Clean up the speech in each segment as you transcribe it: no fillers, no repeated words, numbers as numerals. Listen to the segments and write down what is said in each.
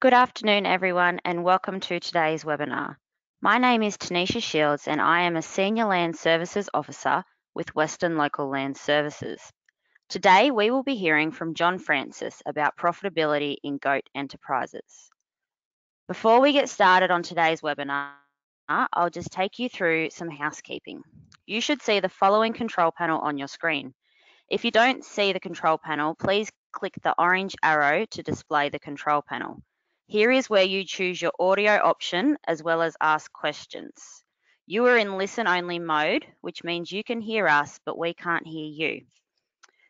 Good afternoon, everyone, and welcome to today's webinar. My name is Tanisha Shields, and I am a Senior Land Services Officer with Western Local Land Services. Today, we will be hearing from John Francis about profitability in goat enterprises. Before we get started on today's webinar, I'll just take you through some housekeeping. You should see the following control panel on your screen. If you don't see the control panel, please click the orange arrow to display the control panel. Here is where you choose your audio option as well as ask questions. You are in listen-only mode, which means you can hear us, but we can't hear you.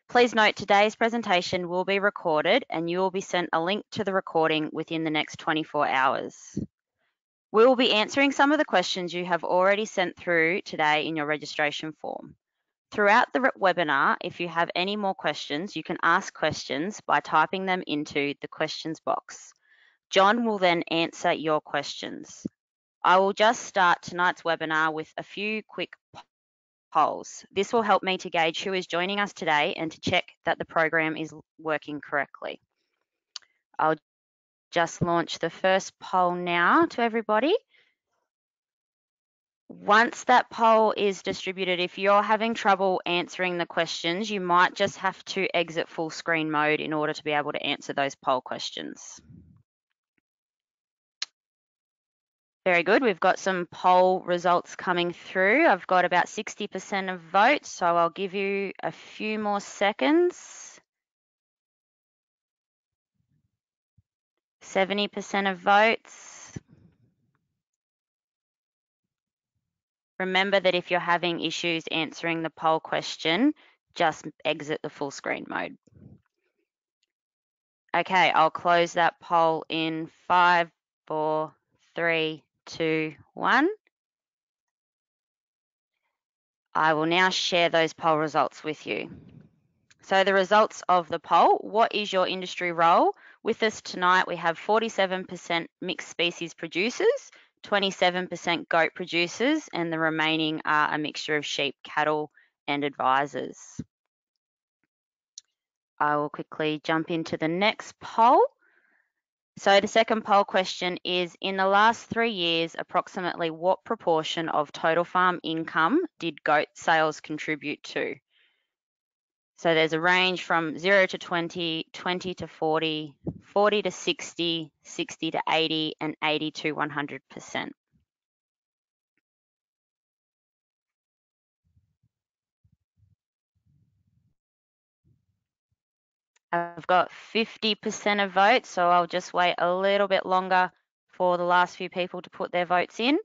Please note today's presentation will be recorded and you will be sent a link to the recording within the next 24 hours. We will be answering some of the questions you have already sent through today in your registration form. Throughout the webinar, if you have any more questions, you can ask questions by typing them into the questions box. John will then answer your questions. I will just start tonight's webinar with a few quick polls. This will help me to gauge who is joining us today and to check that the program is working correctly. I'll just launch the first poll now to everybody. Once that poll is distributed, if you're having trouble answering the questions, you might just have to exit full screen mode in order to be able to answer those poll questions. Very good, we've got some poll results coming through. I've got about 60% of votes, so I'll give you a few more seconds. 70% of votes. Remember that if you're having issues answering the poll question, just exit the full screen mode. Okay, I'll close that poll in 5, 4, 3, 2, 1. I will now share those poll results with you. So the results of the poll, what is your industry role? With us tonight, we have 47% mixed species producers, 27% goat producers, and the remaining are a mixture of sheep, cattle, and advisors. I will quickly jump into the next poll. So the second poll question is, in the last 3 years, approximately what proportion of total farm income did goat sales contribute to? So there's a range from 0 to 20, 20 to 40, 40 to 60, 60 to 80, and 80 to 100%. I've got 50% of votes, so I'll just wait a little bit longer for the last few people to put their votes in.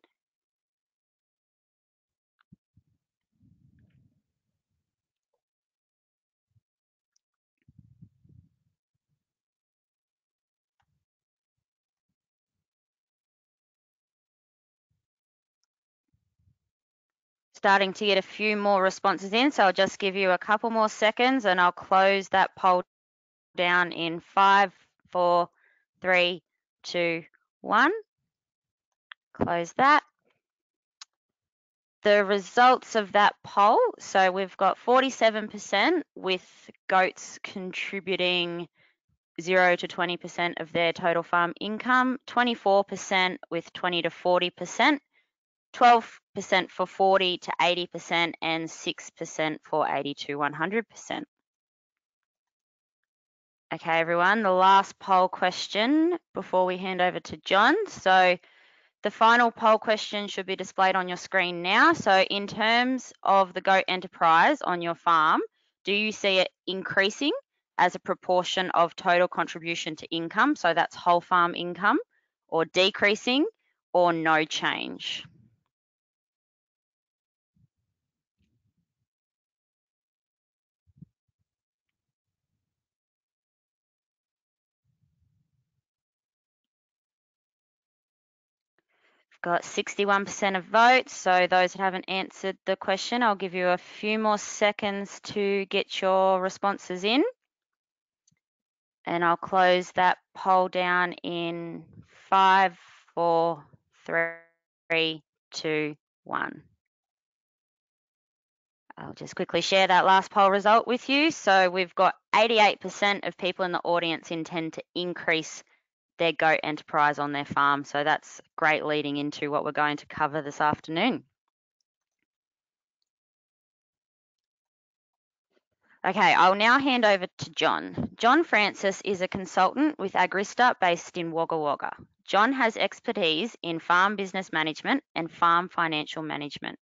Starting to get a few more responses in, so I'll just give you a couple more seconds and I'll close that poll down in 5, 4, 3, 2, 1. Close that. The results of that poll, so we've got 47% with goats contributing 0 to 20% of their total farm income, 24% with 20 to 40%, 12% for 40 to 80%, and 6% for 80 to 100%. Okay, everyone, the last poll question before we hand over to John. So the final poll question should be displayed on your screen now. So in terms of the goat enterprise on your farm, do you see it increasing as a proportion of total contribution to income? So that's whole farm income, or decreasing, or no change? Got 61% of votes, so those that haven't answered the question, I'll give you a few more seconds to get your responses in. And I'll close that poll down in 5, 4, 3, 2, 1. I'll just quickly share that last poll result with you. So we've got 88% of people in the audience intend to increase their goat enterprise on their farm. So that's great leading into what we're going to cover this afternoon. Okay, I'll now hand over to John. John Francis is a consultant with Agrista based in Wagga Wagga. John has expertise in farm business management and farm financial management.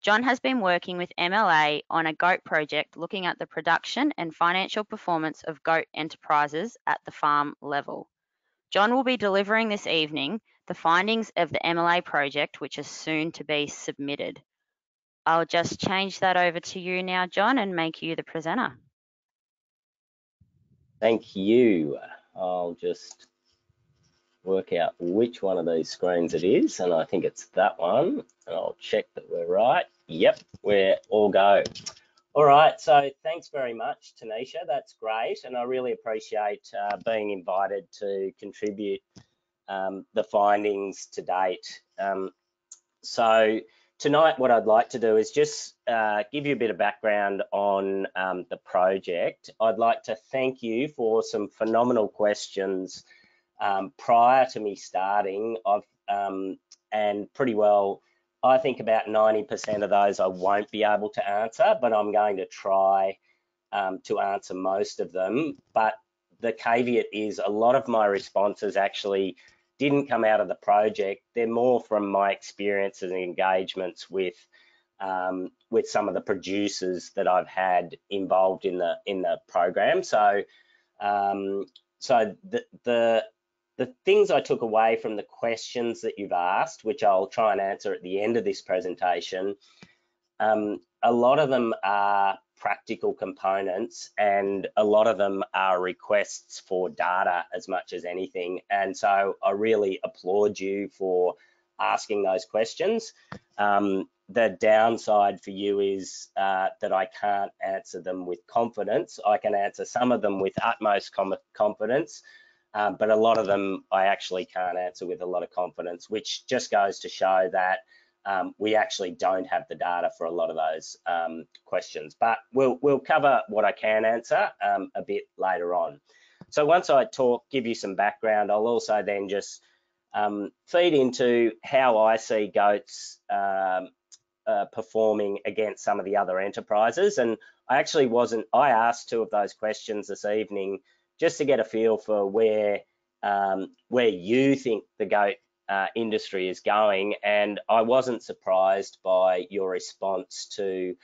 John has been working with MLA on a goat project looking at the production and financial performance of goat enterprises at the farm level. John will be delivering this evening the findings of the MLA project, which is soon to be submitted. I'll just change that over to you now, John, and make you the presenter. Thank you. I'll just work out which one of these screens it is, and I think it's that one, and I'll check that we're right. Yep, we're all go. All right, so thanks very much, Tanisha. That's great, and I really appreciate being invited to contribute the findings to date. So tonight, what I'd like to do is just give you a bit of background on the project. I'd like to thank you for some phenomenal questions prior to me starting. And pretty well, I think about 90% of those I won't be able to answer, but I'm going to try to answer most of them. But the caveat is a lot of my responses actually didn't come out of the project. They're more from my experiences and engagements with some of the producers that I've had involved in the program. So, so the things I took away from the questions that you've asked, which I'll try and answer at the end of this presentation, a lot of them are practical components, and a lot of them are requests for data as much as anything. And so I really applaud you for asking those questions. The downside for you is that I can't answer them with confidence. I can answer some of them with utmost confidence, but a lot of them I actually can't answer with a lot of confidence, which just goes to show that we actually don't have the data for a lot of those questions, but we'll cover what I can answer a bit later on. So once I give you some background, I'll also then just feed into how I see goats performing against some of the other enterprises. And I asked two of those questions this evening just to get a feel for where you think the goat industry is going, and I wasn't surprised by your response to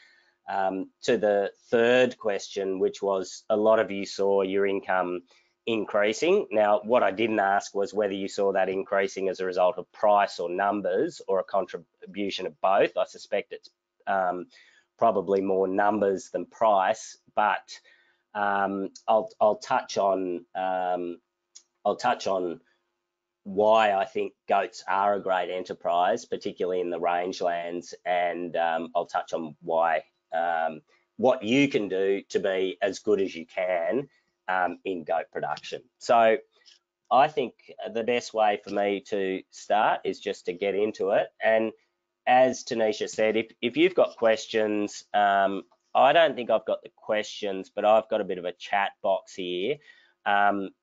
the third question, which was a lot of you saw your income increasing. Now, what I didn't ask was whether you saw that increasing as a result of price or numbers or a contribution of both. I suspect it's probably more numbers than price, but I'll touch on why I think goats are a great enterprise, particularly in the rangelands, and I'll touch on why what you can do to be as good as you can in goat production. So I think the best way for me to start is just to get into it. And as Tanisha said, if you've got questions, I don't think I've got the questions, but I've got a bit of a chat box here.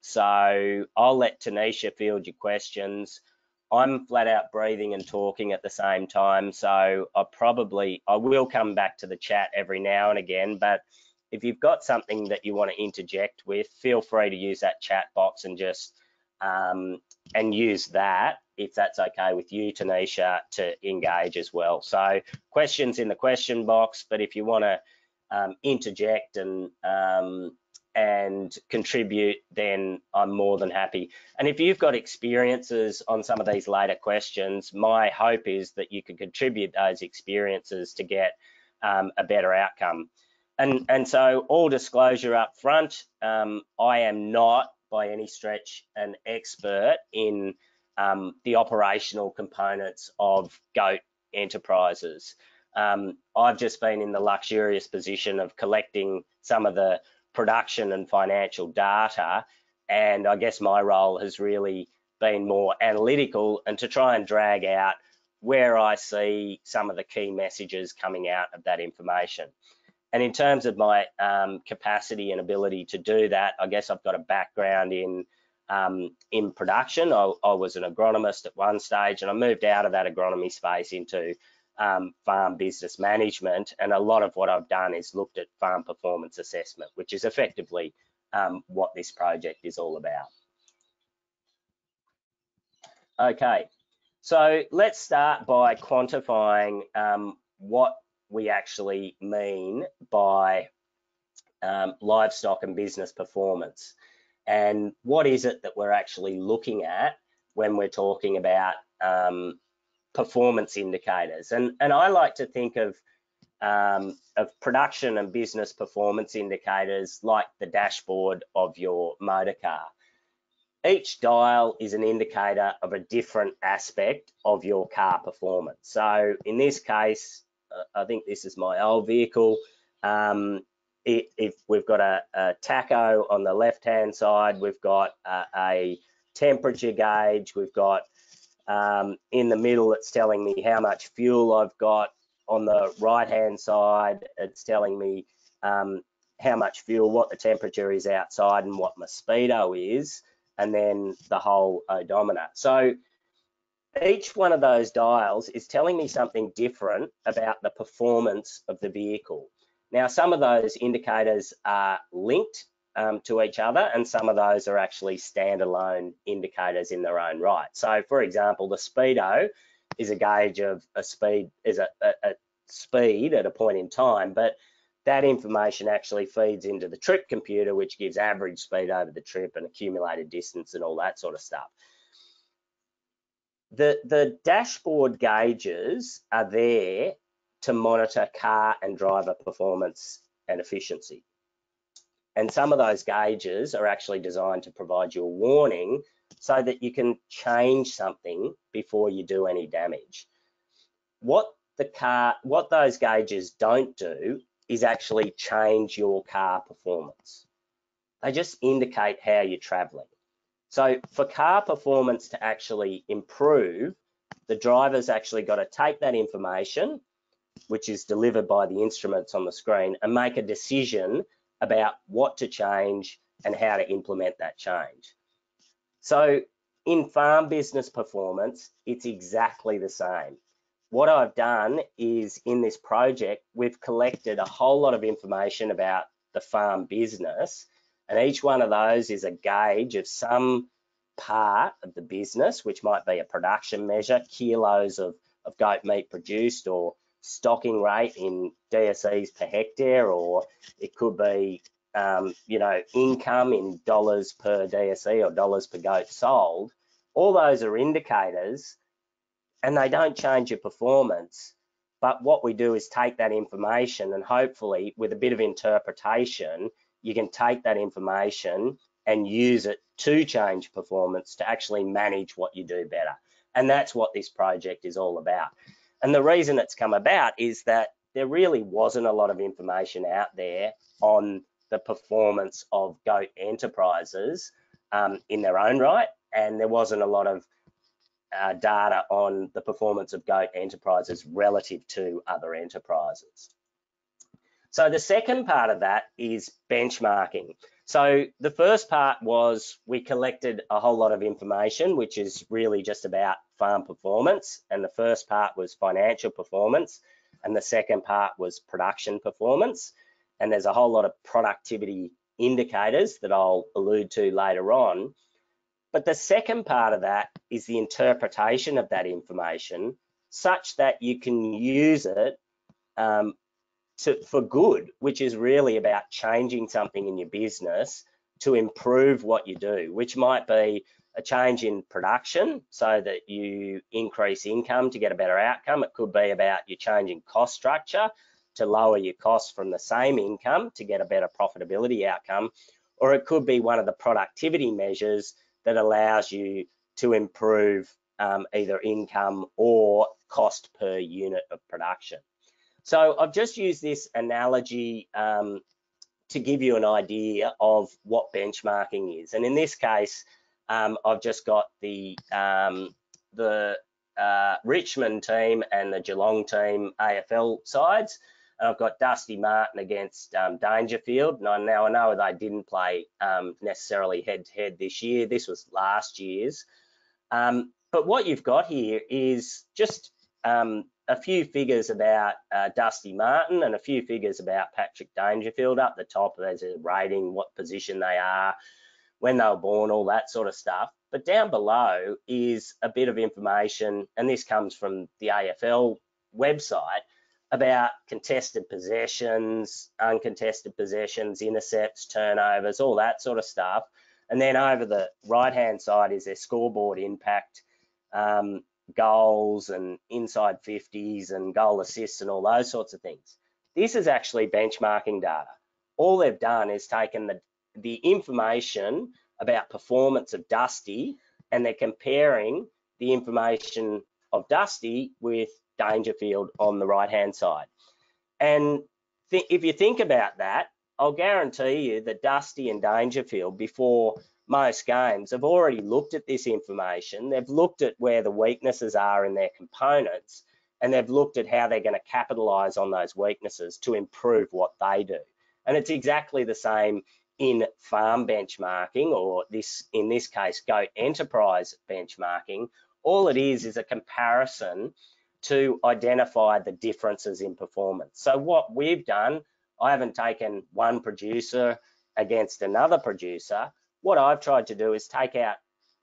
So I'll let Tanisha field your questions. I'm flat out breathing and talking at the same time, so I will come back to the chat every now and again, but if you've got something that you want to interject with, feel free to use that chat box and just use that, if that's okay with you, Tanisha, to engage as well. So questions in the question box, but if you want to interject and contribute, then I'm more than happy. And if you've got experiences on some of these later questions, my hope is that you could contribute those experiences to get a better outcome. And so, all disclosure up front, I am not by any stretch an expert in the operational components of goat enterprises. I've just been in the luxurious position of collecting some of the production and financial data, and I guess my role has really been more analytical and to try and drag out where I see some of the key messages coming out of that information. And in terms of my capacity and ability to do that, I guess I've got a background in in production. I was an agronomist at one stage, and I moved out of that agronomy space into farm business management. And a lot of what I've done is looked at farm performance assessment, which is effectively what this project is all about. Okay, so let's start by quantifying what we actually mean by livestock and business performance, and what is it that we're actually looking at when we're talking about performance indicators. And I like to think of production and business performance indicators like the dashboard of your motor car. Each dial is an indicator of a different aspect of your car performance. So in this case, I think this is my old vehicle. If we've got a tacho on the left-hand side, we've got a temperature gauge, we've got in the middle, it's telling me how much fuel I've got. On the right-hand side, it's telling me how much fuel, what the temperature is outside and what my speedo is, and then the whole odometer. So each one of those dials is telling me something different about the performance of the vehicle. Now, some of those indicators are linked to each other, and some of those are actually standalone indicators in their own right. So, for example, the speedo is a gauge of a speed, is a speed at a point in time, but that information actually feeds into the trip computer, which gives average speed over the trip and accumulated distance and all that sort of stuff. The dashboard gauges are there to monitor car and driver performance and efficiency. And some of those gauges are actually designed to provide you a warning so that you can change something before you do any damage. What those gauges don't do is actually change your car performance. They just indicate how you're traveling. So for car performance to actually improve, the driver's actually got to take that information, which is delivered by the instruments on the screen, and make a decision about what to change and how to implement that change. So in farm business performance, it's exactly the same. What I've done is, in this project, we've collected a whole lot of information about the farm business, and each one of those is a gauge of some part of the business, which might be a production measure, kilos of goat meat produced, or stocking rate in DSEs per hectare, or it could be income in dollars per DSE or dollars per goat sold. All those are indicators, and they don't change your performance. But what we do is take that information, and hopefully with a bit of interpretation, you can take that information and use it to change performance, to actually manage what you do better. And that's what this project is all about. And the reason it's come about is that there really wasn't a lot of information out there on the performance of goat enterprises in their own right, and there wasn't a lot of data on the performance of goat enterprises relative to other enterprises. So the second part of that is benchmarking. So the first part was we collected a whole lot of information, which is really just about farm performance, and the first part was financial performance, and the second part was production performance. And there's a whole lot of productivity indicators that I'll allude to later on. But the second part of that is the interpretation of that information, such that you can use it for good, which is really about changing something in your business to improve what you do, which might be a change in production so that you increase income to get a better outcome. It could be about you changing cost structure to lower your costs from the same income to get a better profitability outcome, or it could be one of the productivity measures that allows you to improve either income or cost per unit of production. So I've just used this analogy to give you an idea of what benchmarking is. And in this case, I've just got the Richmond team and the Geelong team AFL sides And I've got Dusty Martin against Dangerfield. And now I know they didn't play necessarily head-to-head this year. This was last year's. But what you've got here is just a few figures about Dusty Martin and a few figures about Patrick Dangerfield. Up the top, there's a rating, what position they are, when they were born, all that sort of stuff. But down below is a bit of information, and this comes from the AFL website, about contested possessions, uncontested possessions, intercepts, turnovers, all that sort of stuff. And then over the right-hand side is their scoreboard impact, goals and inside 50s and goal assists and all those sorts of things. This is actually benchmarking data. All they've done is taken the information about performance of Dusty, and they're comparing the information of Dusty with Dangerfield on the right-hand side. And if you think about that, I'll guarantee you that Dusty and Dangerfield, before most games, have already looked at this information. They've looked at where the weaknesses are in their components, and they've looked at how they're going to capitalize on those weaknesses to improve what they do. And it's exactly the same in farm benchmarking, or in this case goat enterprise benchmarking. All it is a comparison to identify the differences in performance. So what we've done, I haven't taken one producer against another producer. What I've tried to do is take out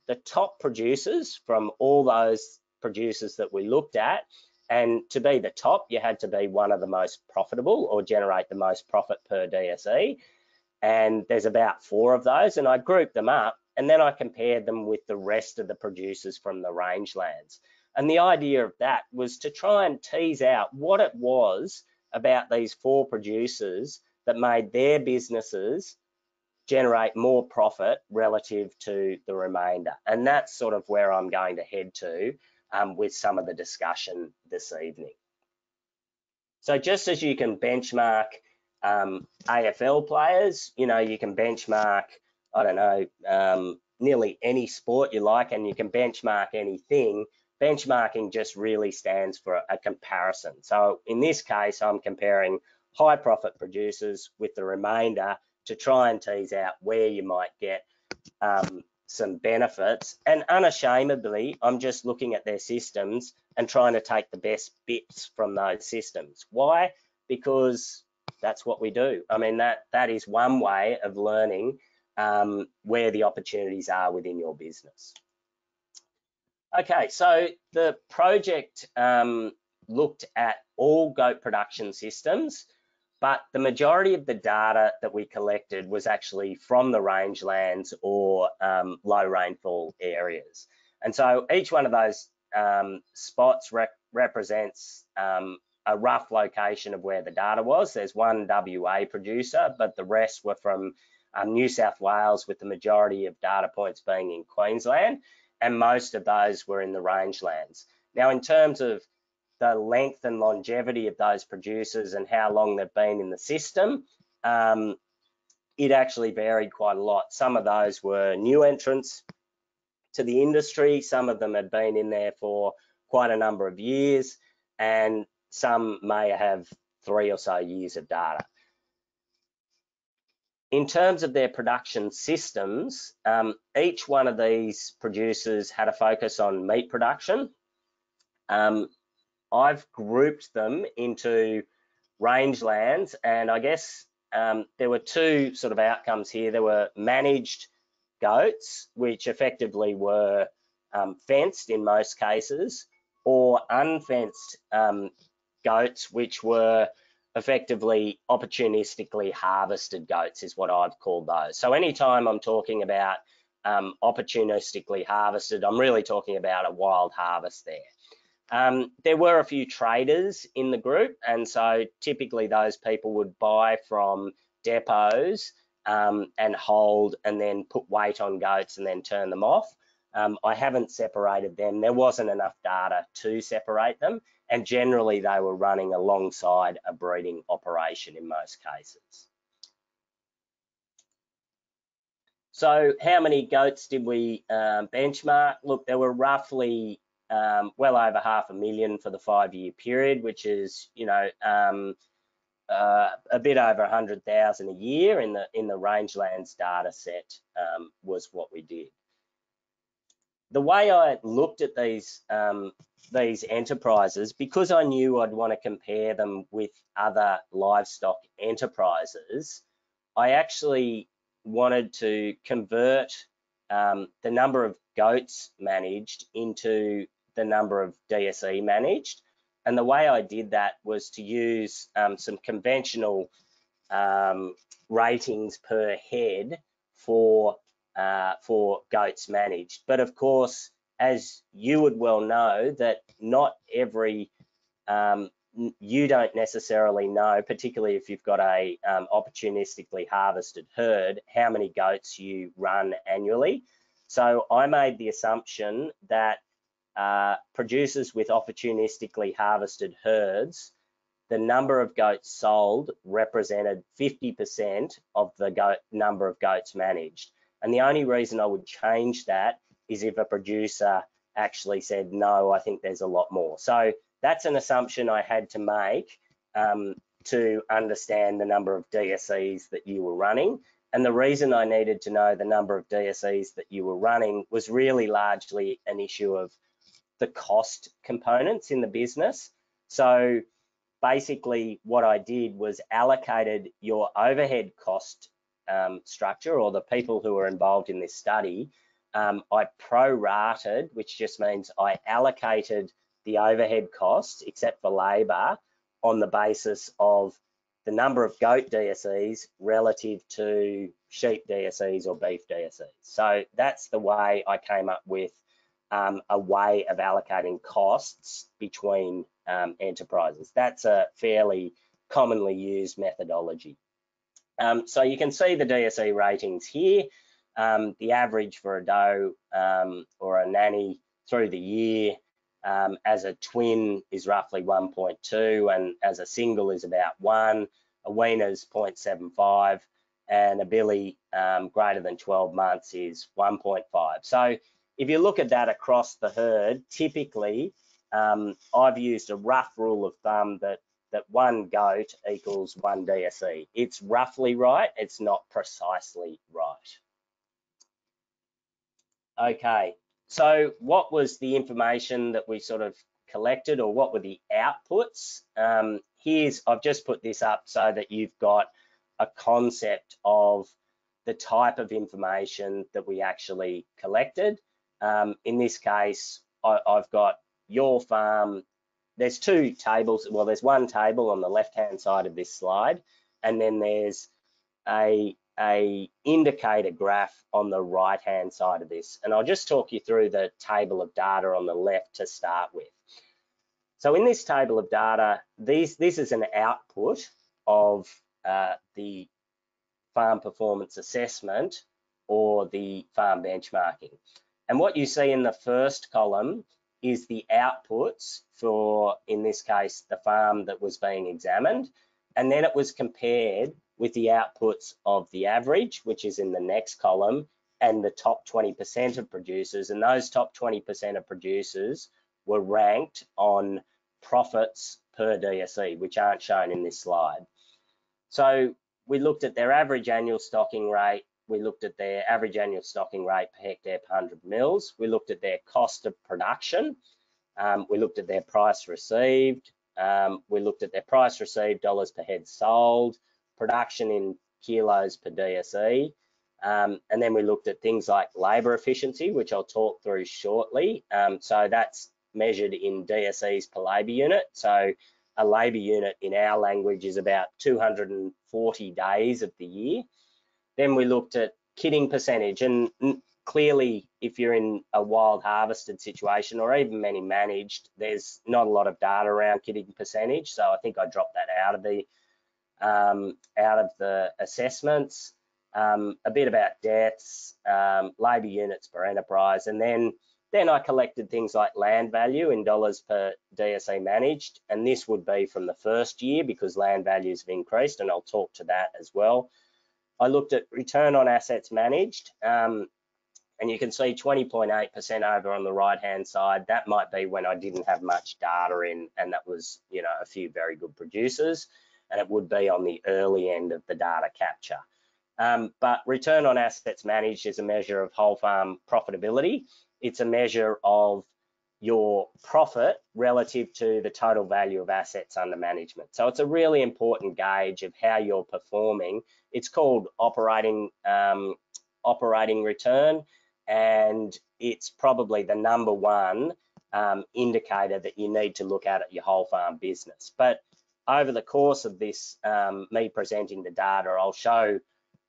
the top producers from all those producers that we looked at, and to be the top, you had to be one of the most profitable or generate the most profit per DSE. And there's about four of those, and I grouped them up, and then I compared them with the rest of the producers from the rangelands. And the idea of that was to try and tease out what it was about these four producers that made their businesses generate more profit relative to the remainder. And that's sort of where I'm going to head to with some of the discussion this evening. So just as you can benchmark AFL players, you can benchmark, nearly any sport you like, and you can benchmark anything. Benchmarking just really stands for a comparison. So in this case, I'm comparing high profit producers with the remainder to try and tease out where you might get some benefits. And unashamedly, I'm just looking at their systems and trying to take the best bits from those systems. Why? Because that's what we do. I mean, that is one way of learning where the opportunities are within your business. Okay, so the project looked at all goat production systems, but the majority of the data that we collected was actually from the rangelands or low rainfall areas. And so each one of those spots represents a rough location of where the data was. There's one WA producer, but the rest were from New South Wales, with the majority of data points being in Queensland, and most of those were in the rangelands. Now, in terms of the length and longevity of those producers and how long they've been in the system, it actually varied quite a lot. Some of those were new entrants to the industry, some of them had been in there for quite a number of years, and some may have 3 or so years of data. In terms of their production systems, each one of these producers had a focus on meat production. I've grouped them into rangelands, and I guess there were two sort of outcomes here. There were managed goats, which effectively were fenced in most cases, or unfenced goats, which were effectively opportunistically harvested goats, is what I've called those. So anytime I'm talking about opportunistically harvested, I'm really talking about a wild harvest there. There were a few traders in the group, and so typically those people would buy from depots and hold, and then put weight on goats and then turn them off. I haven't separated them. There wasn't enough data to separate them, and generally they were running alongside a breeding operation in most cases. So how many goats did we benchmark? Look, there were roughly well over 500,000 for the 5-year period, which is a bit over 100,000 a year in the rangelands data set was what we did. The way I looked at these enterprises, because I knew I'd want to compare them with other livestock enterprises, I actually wanted to convert the number of goats managed into the number of DSE managed. And the way I did that was to use some conventional ratings per head for goats managed. But of course, as you would well know, that not every you don't necessarily know, particularly if you've got a opportunistically harvested herd, how many goats you run annually. So I made the assumption that producers with opportunistically harvested herds, the number of goats sold represented 50% of the number of goats managed. And the only reason I would change that is if a producer actually said, no, I think there's a lot more. So that's an assumption I had to make to understand the number of DSEs that you were running. And the reason I needed to know the number of DSEs that you were running was really largely an issue of the cost components in the business. So basically what I did was allocated your overhead cost structure, or the people who were involved in this study. I prorated, which just means I allocated the overhead costs, except for labour, on the basis of the number of goat DSEs relative to sheep DSEs or beef DSEs. So that's the way I came up with a way of allocating costs between enterprises. That's a fairly commonly used methodology. So you can see the DSE ratings here. The average for a doe or a nanny through the year as a twin is roughly 1.2, and as a single is about 1. A wiener's 0.75, and a billy greater than 12 months is 1.5. So if you look at that across the herd, typically I've used a rough rule of thumb that one goat equals one DSE. It's roughly right, it's not precisely right. Okay, so what was the information that we sort of collected, or what were the outputs? I've just put this up so that you've got a concept of the type of information that we actually collected. In this case, I've got your farm. There's two tables. Well, there's one table on the left-hand side of this slide, and then there's a indicator graph on the right-hand side of this. And I'll just talk you through the table of data on the left to start with. So in this table of data, this is an output of the farm performance assessment or the farm benchmarking. And what you see in the first column is the outputs for, in this case, the farm that was being examined. And then it was compared with the outputs of the average, which is in the next column, and the top 20% of producers. And those top 20% of producers were ranked on profits per DSE, which aren't shown in this slide. So we looked at their average annual stocking rate. We looked at their average annual stocking rate per hectare per 100 mils. We looked at their cost of production. We looked at their price received. We looked at their price received, dollars per head sold, production in kilos per DSE. And then we looked at things like labour efficiency, which I'll talk through shortly. So that's measured in DSEs per labour unit. So a labour unit in our language is about 240 days of the year. Then we looked at kidding percentage, and clearly if you're in a wild harvested situation or even many managed, there's not a lot of data around kidding percentage. So I think I dropped that out of the assessments. A bit about deaths, labour units per enterprise, and then I collected things like land value in dollars per DSE managed, and this would be from the first year because land values have increased, and I'll talk to that as well. I looked at return on assets managed, and you can see 20.8% over on the right-hand side. That might be when I didn't have much data in, and that was, you know, a few very good producers. and it would be on the early end of the data capture. But return on assets managed is a measure of whole farm profitability. It's a measure of your profit relative to the total value of assets under management. So it's a really important gauge of how you're performing. It's called operating return, and it's probably the number one indicator that you need to look at your whole farm business. But over the course of this, me presenting the data, I'll show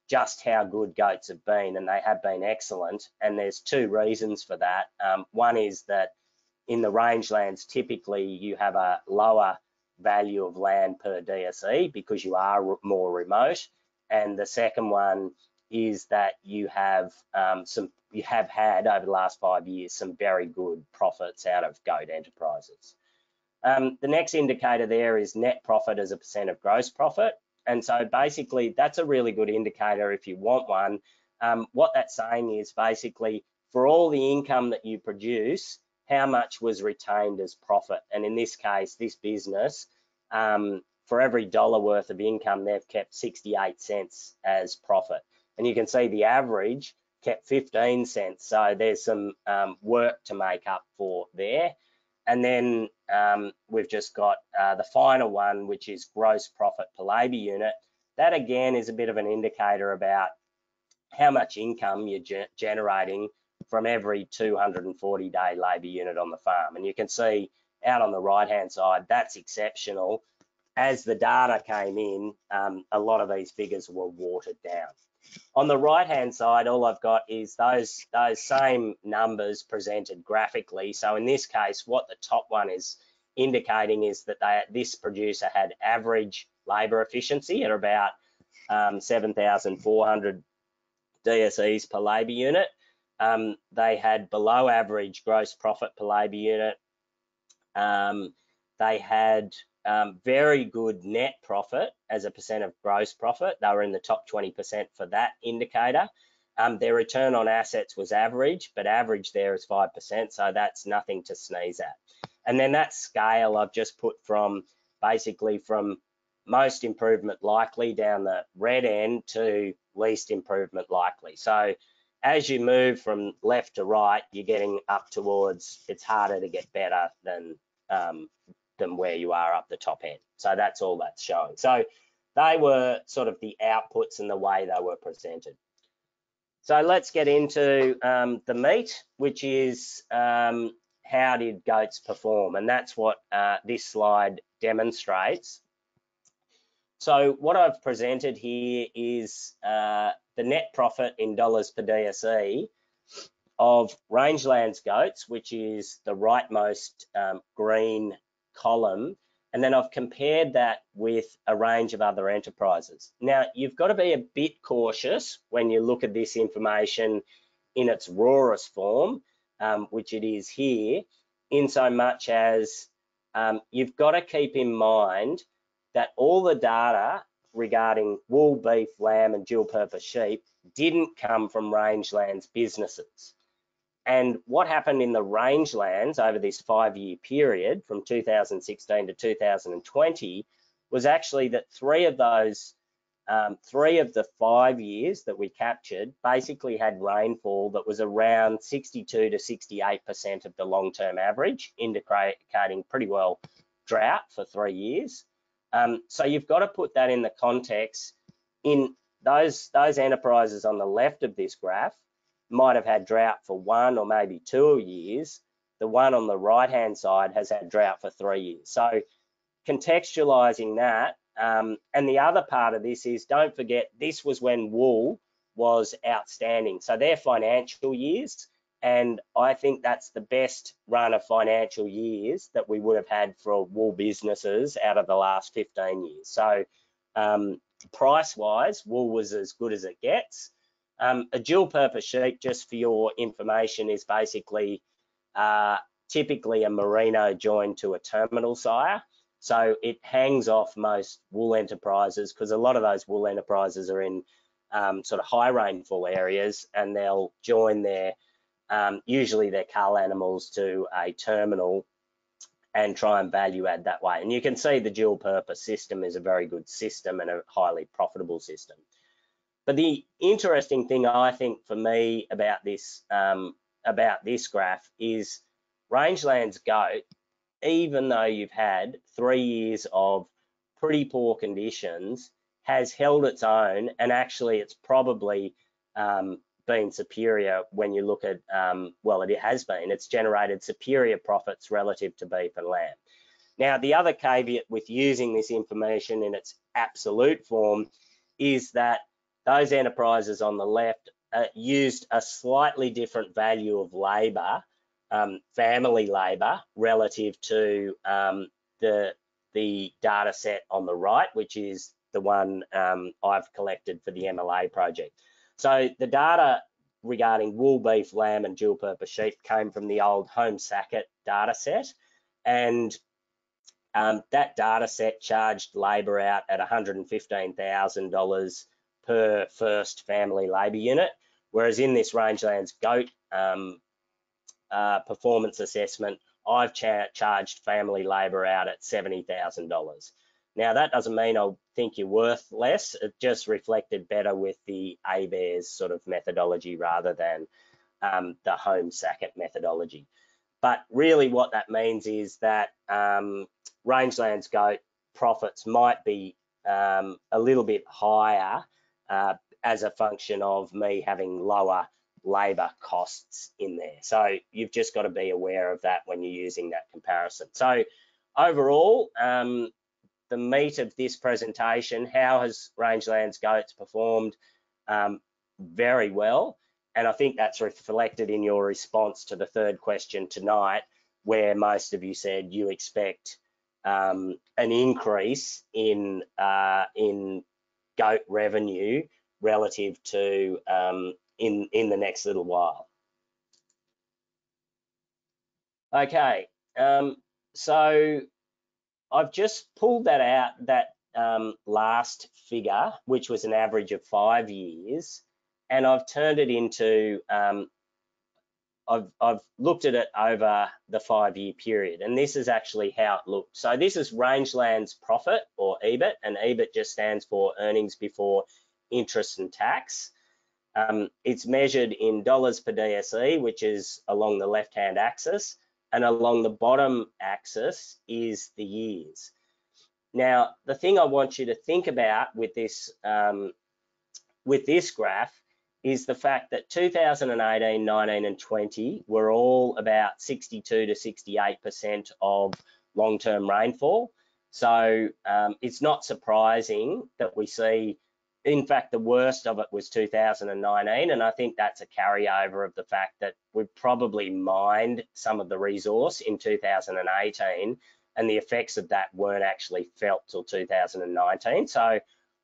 just how good goats have been, and they have been excellent. And there's two reasons for that. One is that in the rangelands, typically you have a lower value of land per DSE because you are more remote. And the second one is that you have had over the last 5 years some very good profits out of goat enterprises. The next indicator there is net profit as a percent of gross profit. And so basically that's a really good indicator if you want one. What that's saying is basically for all the income that you produce, how much was retained as profit. And in this case, this business, for every dollar worth of income, they've kept 68 cents as profit. And you can see the average kept 15 cents. So there's some work to make up for there. And then we've just got the final one, which is gross profit per labour unit. That again is a bit of an indicator about how much income you're generating from every 240-day labour unit on the farm. And you can see out on the right-hand side, that's exceptional. As the data came in, a lot of these figures were watered down. On the right-hand side, all I've got is those same numbers presented graphically. So in this case, what the top one is indicating is that this producer had average labour efficiency at about 7,400 DSEs per labour unit. They had below average gross profit per labour unit. They had very good net profit as a percent of gross profit. They were in the top 20% for that indicator. Their return on assets was average, but average there is 5%, so that's nothing to sneeze at. And then that scale I've just put from basically from most improvement likely down the red end to least improvement likely. So as you move from left to right, you're getting up towards, it's harder to get better than where you are up the top end. So that's all that's showing. So they were sort of the outputs and the way they were presented. So let's get into the meat, which is how did goats perform? And that's what this slide demonstrates. So what I've presented here is the net profit in dollars per DSE of rangelands goats, which is the rightmost green column. And then I've compared that with a range of other enterprises. Now, you've got to be a bit cautious when you look at this information in its rawest form, which it is here, in so much as you've got to keep in mind that all the data regarding wool, beef, lamb and dual purpose sheep didn't come from rangelands businesses. And what happened in the rangelands over this 5-year period from 2016 to 2020 was actually that three of the 5 years that we captured basically had rainfall that was around 62 to 68% of the long-term average, indicating pretty well drought for 3 years. So you've got to put that in the context. In those enterprises on the left of this graph might have had drought for 1 or maybe 2 years. The one on the right-hand side has had drought for 3 years. So contextualizing that, and the other part of this is, don't forget, this was when wool was outstanding. So their financial years, and I think that's the best run of financial years that we would have had for wool businesses out of the last 15 years. So price-wise, wool was as good as it gets. A dual-purpose sheep, just for your information, is basically typically a merino joined to a terminal sire. So it hangs off most wool enterprises because a lot of those wool enterprises are in sort of high rainfall areas, and they'll join their usually their cull animals to a terminal and try and value add that way. And you can see the dual purpose system is a very good system and a highly profitable system. But the interesting thing I think for me about this graph is rangelands goat, even though you've had 3 years of pretty poor conditions, has held its own, and actually it's probably been superior when you look at, well, it has been, it's generated superior profits relative to beef and lamb. Now, the other caveat with using this information in its absolute form is that those enterprises on the left used a slightly different value of labour, family labour, relative to the data set on the right, which is the one I've collected for the MLA project. So the data regarding wool, beef, lamb and dual purpose sheep came from the old Home Sacket data set, and that data set charged labour out at $115,000 per first family labour unit, whereas in this rangelands goat performance assessment, I've charged family labour out at $70,000. Now, that doesn't mean I think you're worth less. It just reflected better with the ABARES sort of methodology rather than the Home Sacket methodology. But really what that means is that rangelands goat profits might be a little bit higher as a function of me having lower labour costs in there. So you've just got to be aware of that when you're using that comparison. So overall, the meat of this presentation, how has rangelands goats performed? Very well, and I think that's reflected in your response to the third question tonight, where most of you said you expect an increase in goat revenue relative to in the next little while. Okay, so I've just pulled that out, that last figure, which was an average of 5 years, and I've turned it into, I've looked at it over the 5 year period, and this is actually how it looked. So this is rangelands profit, or EBIT, and EBIT just stands for earnings before interest and tax. It's measured in dollars per DSE, which is along the left-hand axis, and along the bottom axis is the years. Now, the thing I want you to think about with this graph is the fact that 2018, 19 and 20 were all about 62 to 68% of long-term rainfall. So it's not surprising that we see, in fact, the worst of it was 2019, and I think that's a carryover of the fact that we probably mined some of the resource in 2018, and the effects of that weren't actually felt till 2019. So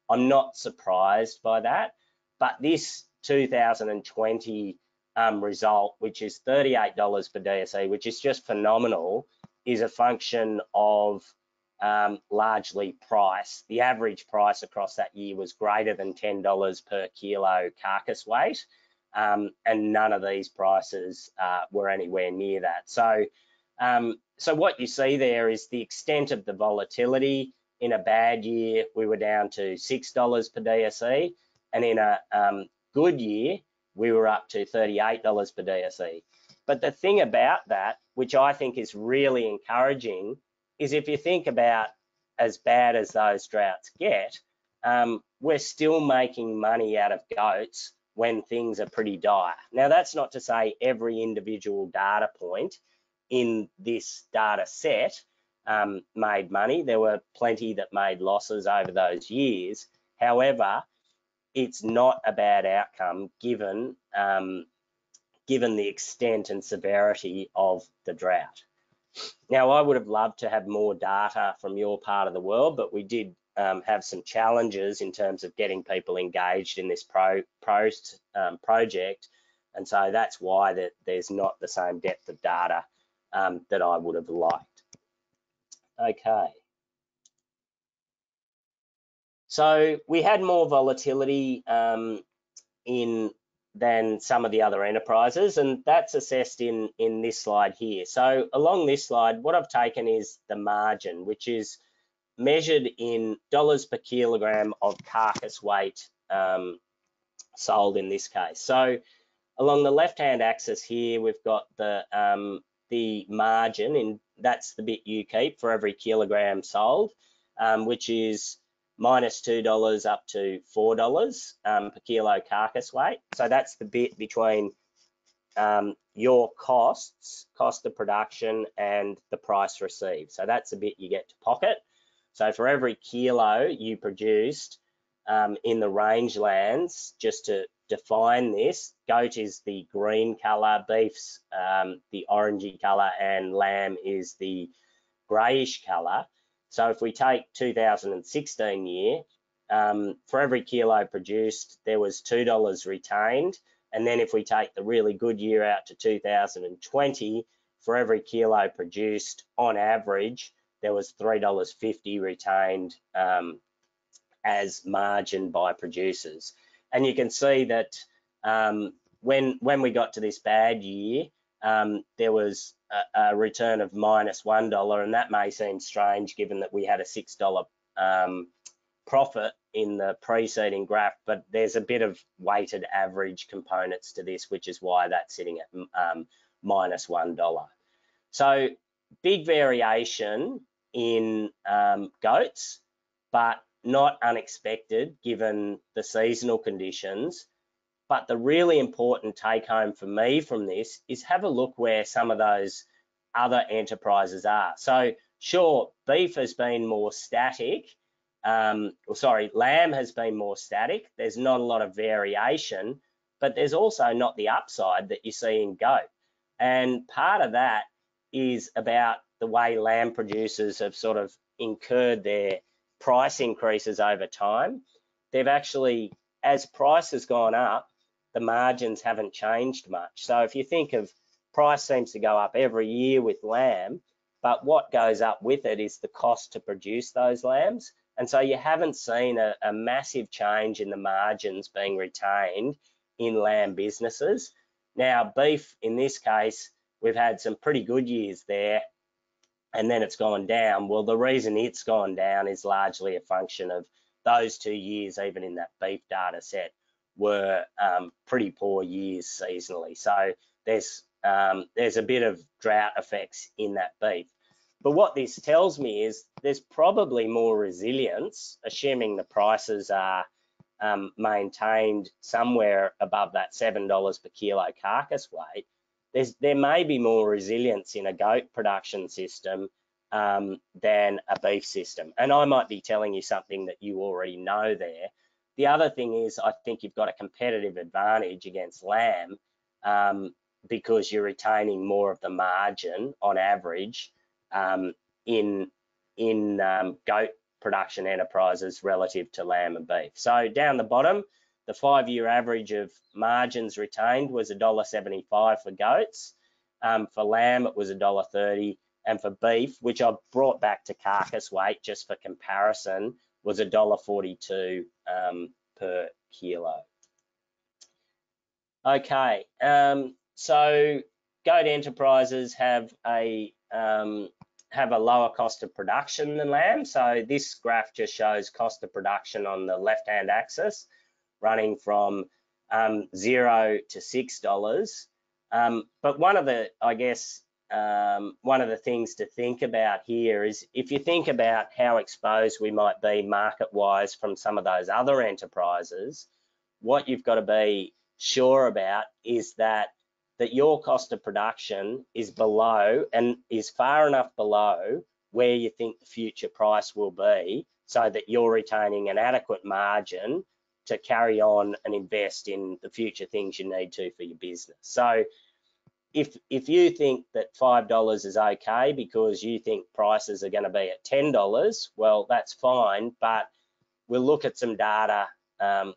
I'm not surprised by that. But this 2020 result, which is $38 per DSE, which is just phenomenal, is a function of largely price. The average price across that year was greater than $10 per kilo carcass weight, and none of these prices were anywhere near that. So so what you see there is the extent of the volatility. In a bad year, we were down to $6 per DSE, and in a good year, we were up to $38 per DSE. But the thing about that, which I think is really encouraging, is if you think about as bad as those droughts get, we're still making money out of goats when things are pretty dire. Now, that's not to say every individual data point in this data set made money. There were plenty that made losses over those years. However, it's not a bad outcome given, given the extent and severity of the drought. Now, I would have loved to have more data from your part of the world, but we did have some challenges in terms of getting people engaged in this project, and so that's why that there's not the same depth of data that I would have liked. Okay. So we had more volatility in than some of the other enterprises, and that's assessed in this slide here. So along this slide, what I've taken is the margin, which is measured in dollars per kilogram of carcass weight sold in this case. So along the left-hand axis here, we've got the margin, and that's the bit you keep for every kilogram sold, which is minus $2 up to $4 per kilo carcass weight. So that's the bit between your costs, cost of production, and the price received. So that's the bit you get to pocket. So for every kilo you produced in the rangelands, just to define this, goat is the green color, beef's the orangey color, and lamb is the grayish color. So if we take 2016 year, for every kilo produced, there was $2 retained. And then if we take the really good year out to 2020, for every kilo produced, on average, there was $3.50 retained as margin by producers. And you can see that when we got to this bad year, there was a return of minus $1, and that may seem strange given that we had a $6 profit in the preceding graph, but there's a bit of weighted average components to this, which is why that's sitting at minus $1. So big variation in goats, but not unexpected given the seasonal conditions. But the really important take home for me from this is have a look where some of those other enterprises are. So sure, beef has been more static, lamb has been more static. There's not a lot of variation, but there's also not the upside that you see in goat. And part of that is about the way lamb producers have sort of incurred their price increases over time. They've actually, as price has gone up, the margins haven't changed much. So if you think of price seems to go up every year with lamb, but what goes up with it is the cost to produce those lambs. And so you haven't seen a massive change in the margins being retained in lamb businesses. Now, beef in this case, we've had some pretty good years there, and then it's gone down. Well, the reason it's gone down is largely a function of those 2 years, even in that beef data set, were pretty poor years seasonally. So there's a bit of drought effects in that beef. But what this tells me is there's probably more resilience, assuming the prices are maintained somewhere above that $7 per kilo carcass weight. There may be more resilience in a goat production system than a beef system. And I might be telling you something that you already know there. The other thing is I think you've got a competitive advantage against lamb because you're retaining more of the margin on average in goat production enterprises relative to lamb and beef. So down the bottom, the 5-year average of margins retained was $1.75 for goats. For lamb, it was $1.30. And for beef, which I brought back to carcass weight just for comparison, was $1.42 per kilo. Okay, so goat enterprises have a lower cost of production than lamb. So this graph just shows cost of production on the left-hand axis, running from $0 to $6. But one of the, I guess, one of the things to think about here is if you think about how exposed we might be market-wise from some of those other enterprises, what you've got to be sure about is that your cost of production is below and is far enough below where you think the future price will be so that you're retaining an adequate margin to carry on and invest in the future things you need to for your business. So if you think that $5 is okay because you think prices are going to be at $10, well, that's fine, but we'll look at some data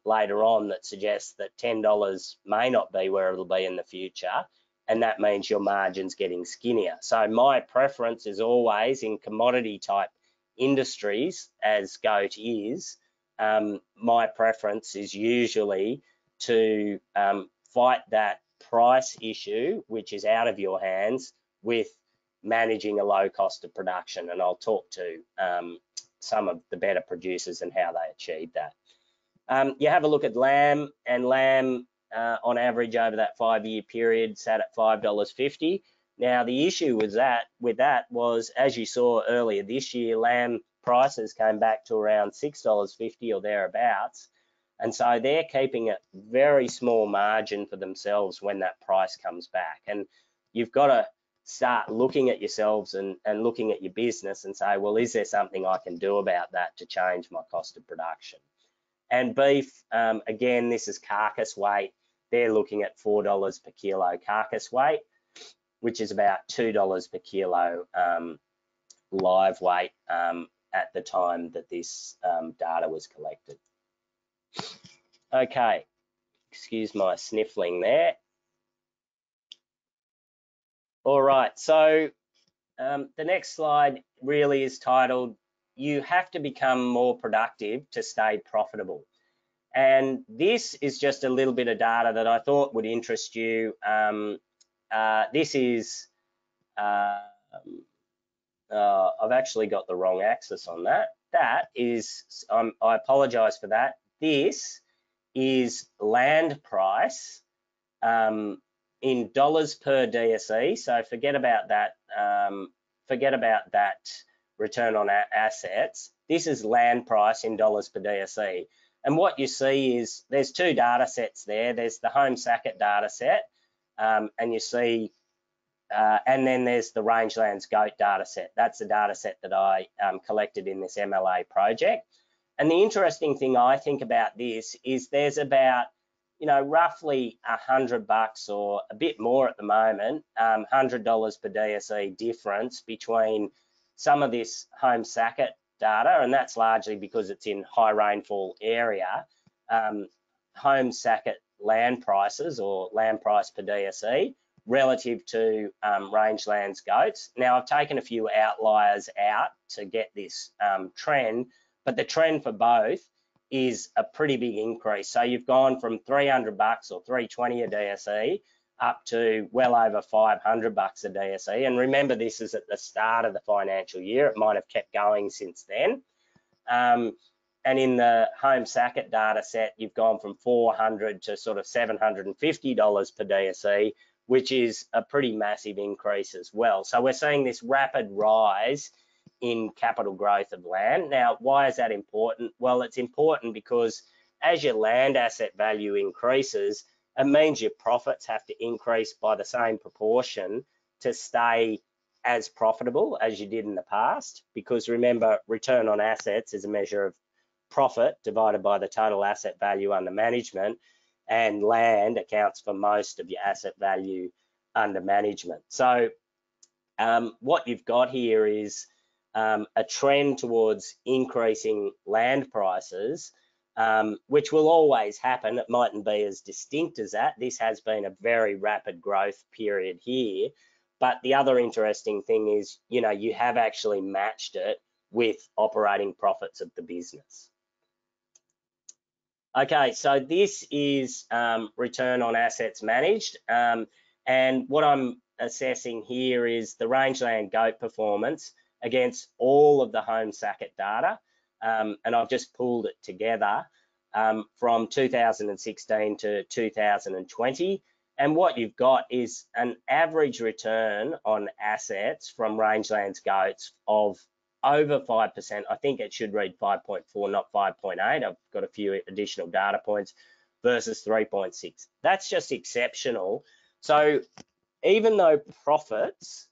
later on that suggests that $10 may not be where it'll be in the future, and that means your margin's getting skinnier. So my preference is always in commodity type industries, as goat is, my preference is usually to fight that price issue, which is out of your hands, with managing a low cost of production. And I'll talk to some of the better producers and how they achieve that. You have a look at lamb, and lamb on average over that 5-year period sat at $5.50. Now the issue was that with that was, as you saw earlier this year, lamb prices came back to around $6.50 or thereabouts, and so they're keeping a very small margin for themselves when that price comes back. And you've got to start looking at yourselves and looking at your business and say, well, is there something I can do about that to change my cost of production? And beef, again, this is carcass weight. They're looking at $4 per kilo carcass weight, which is about $2 per kilo live weight at the time that this data was collected. Okay, excuse my sniffling there. All right, so the next slide really is titled, "You Have to Become More Productive to Stay Profitable." And this is just a little bit of data that I thought would interest you. This is, I've actually got the wrong axis on that. That is, I apologize for that. This is land price in dollars per DSE. So forget about that return on assets. This is land price in dollars per DSE. And what you see is there's two data sets there. There's the Home Sacket data set, and you see, and then there's the Rangelands Goat data set. That's the data set that I collected in this MLA project. And the interesting thing I think about this is there's about, you know, roughly $100 or a bit more at the moment, $100 per DSE difference between some of this Home Sacket data, and that's largely because it's in high rainfall area, Home Sacket land prices or land price per DSE relative to Rangelands Goats. Now I've taken a few outliers out to get this trend, but the trend for both is a pretty big increase. So you've gone from $300 or $320 a DSE up to well over $500 a DSE. And remember, this is at the start of the financial year. It might have kept going since then. And in the Home Sacket data set, you've gone from $400 to sort of $750 per DSE, which is a pretty massive increase as well. So we're seeing this rapid rise in capital growth of land. Now, why is that important? Well, it's important because as your land asset value increases, it means your profits have to increase by the same proportion to stay as profitable as you did in the past. Because remember, return on assets is a measure of profit divided by the total asset value under management, and land accounts for most of your asset value under management. So what you've got here is a trend towards increasing land prices, which will always happen. It mightn't be as distinct as that. This has been a very rapid growth period here. But the other interesting thing is, you know, you have actually matched it with operating profits of the business. Okay, so this is return on assets managed. And what I'm assessing here is the Rangeland Goat performance against all of the Home Sacket data. And I've just pulled it together from 2016 to 2020. And what you've got is an average return on assets from Rangelands Goats of over 5%. I think it should read 5.4, not 5.8. I've got a few additional data points versus 3.6. That's just exceptional. So even though profits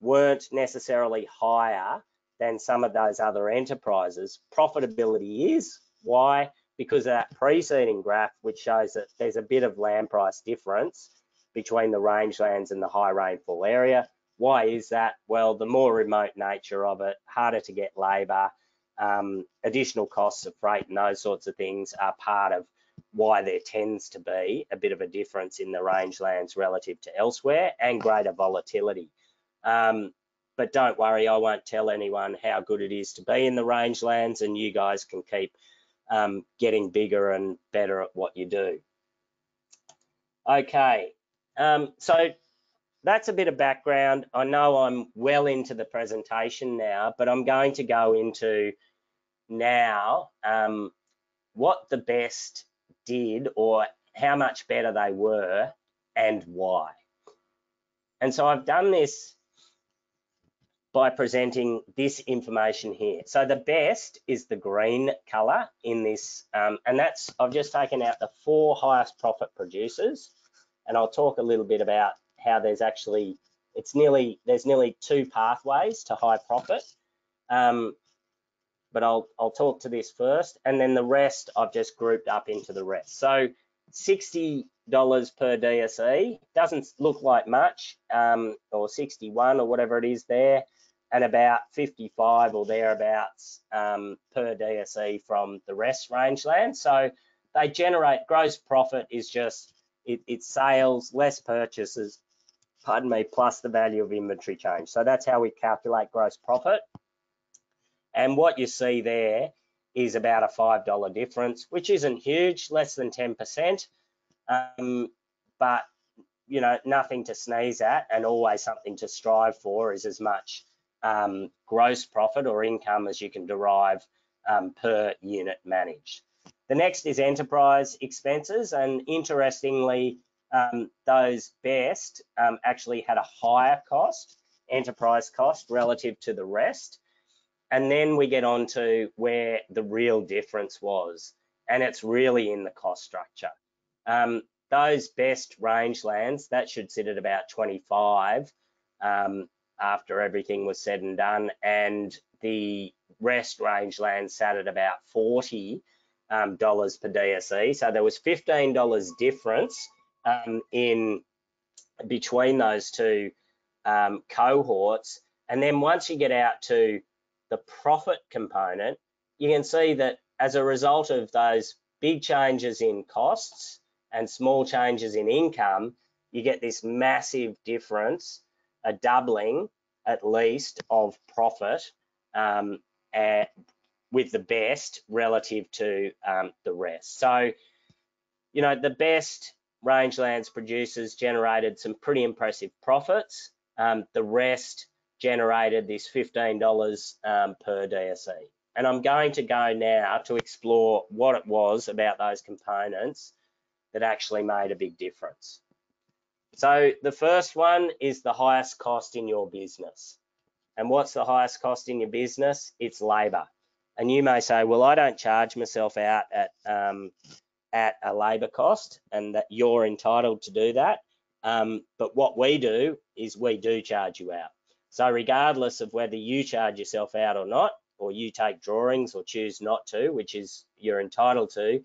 weren't necessarily higher than some of those other enterprises, profitability is. Why? Because of that preceding graph, which shows that there's a bit of land price difference between the rangelands and the high rainfall area. Why is that? Well, the more remote nature of it, harder to get labour, additional costs of freight and those sorts of things are part of why there tends to be a bit of a difference in the rangelands relative to elsewhere, and greater volatility. But don't worry, I won't tell anyone how good it is to be in the rangelands, and you guys can keep getting bigger and better at what you do. Okay, so that's a bit of background. I know I'm well into the presentation now, but I'm going to go into now what the best did or how much better they were and why. And so I've done this by presenting this information here. So the best is the green color in this, and that's, I've just taken out the 4 highest profit producers, and I'll talk a little bit about how there's actually, there's nearly 2 pathways to high profit, but I'll talk to this first, and then the rest I've just grouped up into the rest. So $60 per DSE doesn't look like much, or 61 or whatever it is there, and about 55 or thereabouts per DSE from the rest rangeland. So they generate, gross profit is just, it's sales, less purchases, pardon me, plus the value of inventory change. So that's how we calculate gross profit. And what you see there is about a $5 difference, which isn't huge, less than 10%, but you know, nothing to sneeze at, and always something to strive for is as much gross profit or income as you can derive per unit managed. The next is enterprise expenses, and interestingly, those best actually had a higher cost, enterprise cost, relative to the rest. And then we get on to where the real difference was, and it's really in the cost structure. Those best rangelands, that should sit at about 25 after everything was said and done, and the rest rangelands sat at about $40 per DSE. So there was $15 difference in between those 2 cohorts. And then once you get out to the profit component, you can see that as a result of those big changes in costs and small changes in income, you get this massive difference, a doubling at least of profit with the best relative to the rest. So, you know, the best rangelands producers generated some pretty impressive profits. The rest generated this $15 per DSE. And I'm going to go now to explore what it was about those components that actually made a big difference. So the first one is the highest cost in your business. And what's the highest cost in your business? It's labor. And you may say, well, I don't charge myself out at a labor cost, and that you're entitled to do that. But what we do is we do charge you out. So regardless of whether you charge yourself out or not, or you take drawings or choose not to, which is you're entitled to,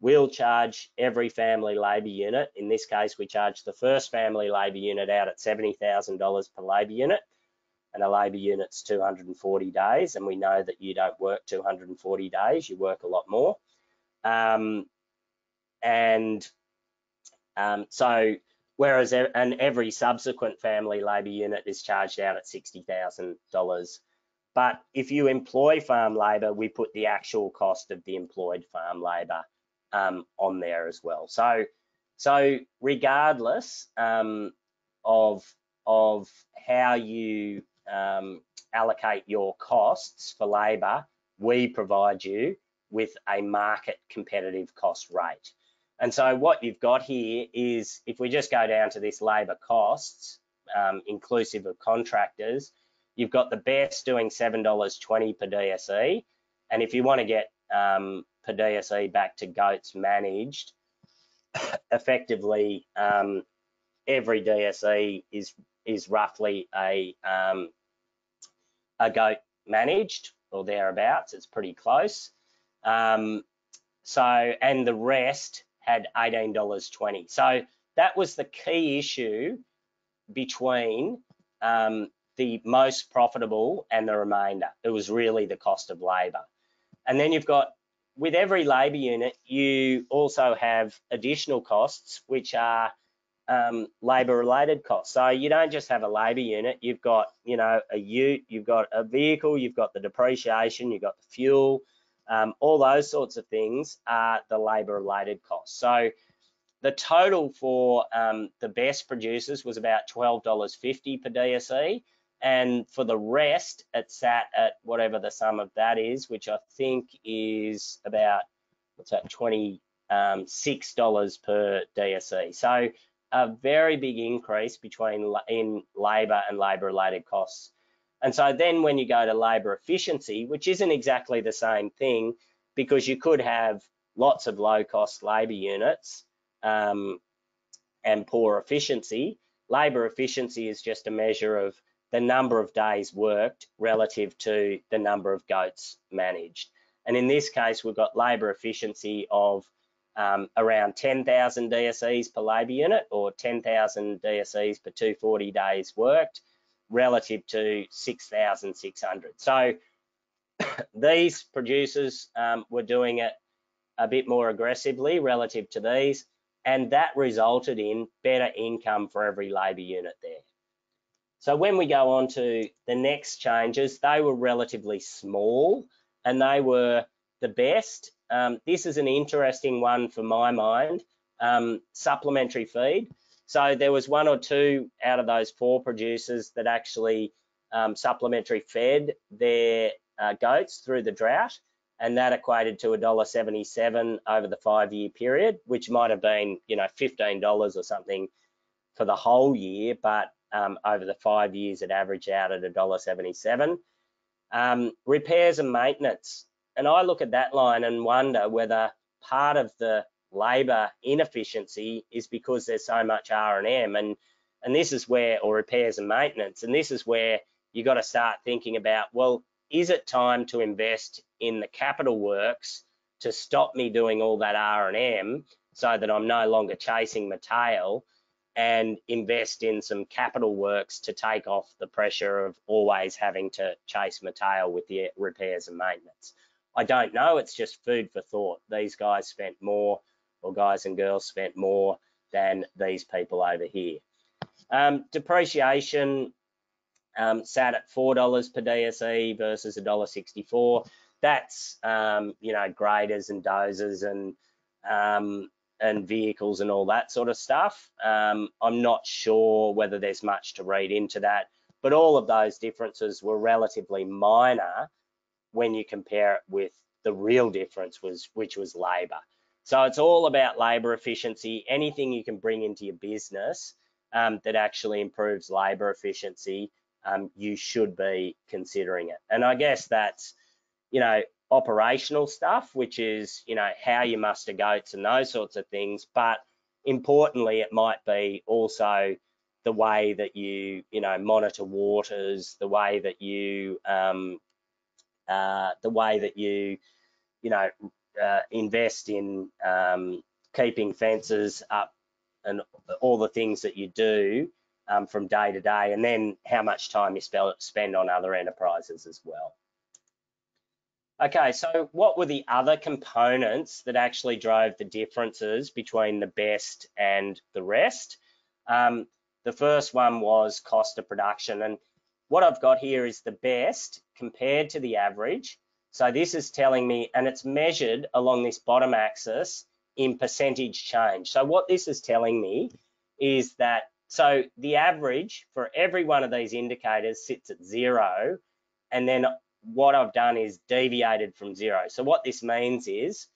we'll charge every family labour unit. In this case, we charge the first family labour unit out at $70,000 per labour unit, and a labour unit's 240 days, and we know that you don't work 240 days, you work a lot more. So whereas, and every subsequent family labour unit is charged out at $60,000. But if you employ farm labour, we put the actual cost of the employed farm labour on there as well. So regardless of how you allocate your costs for labour, we provide you with a market competitive cost rate. And so what you've got here is, if we just go down to this labour costs, inclusive of contractors, you've got the best doing $7.20 per DSE. And if you want to get per DSE back to goats managed, effectively every DSE is roughly a goat managed or thereabouts. It's pretty close. And the rest had $18.20. So that was the key issue between the most profitable and the remainder. It was really the cost of labour. And then you've got, with every labour unit, you also have additional costs, which are labour related costs. So you don't just have a labour unit, you've got, you know, a ute, you've got a vehicle, you've got the depreciation, you've got the fuel. All those sorts of things are the labour related costs. So The total for the best producers was about $12.50 per DSE, and for the rest it sat at whatever the sum of that is, which I think is about, what's that, $26 per DSE. So a very big increase between in labour and labour-related costs. And so then when you go to labour efficiency, which isn't exactly the same thing, because you could have lots of low-cost labour units and poor efficiency. Labour efficiency is just a measure of the number of days worked relative to the number of goats managed. And in this case, we've got labour efficiency of around 10,000 DSEs per labour unit, or 10,000 DSEs per 240 days worked, relative to 6,600. So these producers were doing it a bit more aggressively relative to these, and that resulted in better income for every labour unit there. So when we go on to the next changes, they were relatively small and they were the best. This is an interesting one for my mind, supplementary feed. So there was one or two out of those four producers that actually supplementary fed their goats through the drought, and that equated to $1.77 over the 5-year period, which might have been, you know, $15 or something for the whole year, but over the 5 years it averaged out at $1.77. Repairs and maintenance. And I look at that line and wonder whether part of the labour inefficiency is because there's so much R&M, and this is where, or repairs and maintenance, and this is where you got to start thinking about, well, is it time to invest in the capital works to stop me doing all that R&M so that I'm no longer chasing my tail, and invest in some capital works to take off the pressure of always having to chase my tail with the repairs and maintenance? I don't know, it's just food for thought. These guys spent more, or guys and girls spent more than these people over here. Depreciation sat at $4 per DSE versus $1.64. That's, you know, graders and dozers and vehicles and all that sort of stuff. I'm not sure whether there's much to read into that, but all of those differences were relatively minor when you compare it with the real difference, which was labour. So it's all about labour efficiency. Anything you can bring into your business that actually improves labour efficiency, you should be considering it. And I guess that's, you know, operational stuff, which is, you know, how you muster goats and those sorts of things. But importantly, it might be also the way that you, you know, monitor waters, the way that you you know, invest in keeping fences up and all the things that you do from day to day, and then how much time you spend on other enterprises as well. Okay, so what were the other components that actually drove the differences between the best and the rest? The first one was cost of production, and what I've got here is the best compared to the average. So this is telling me, and it's measured along this bottom axis in percentage change. So what this is telling me is that, so the average for every one of these indicators sits at 0, and then what I've done is deviated from 0. So what this means is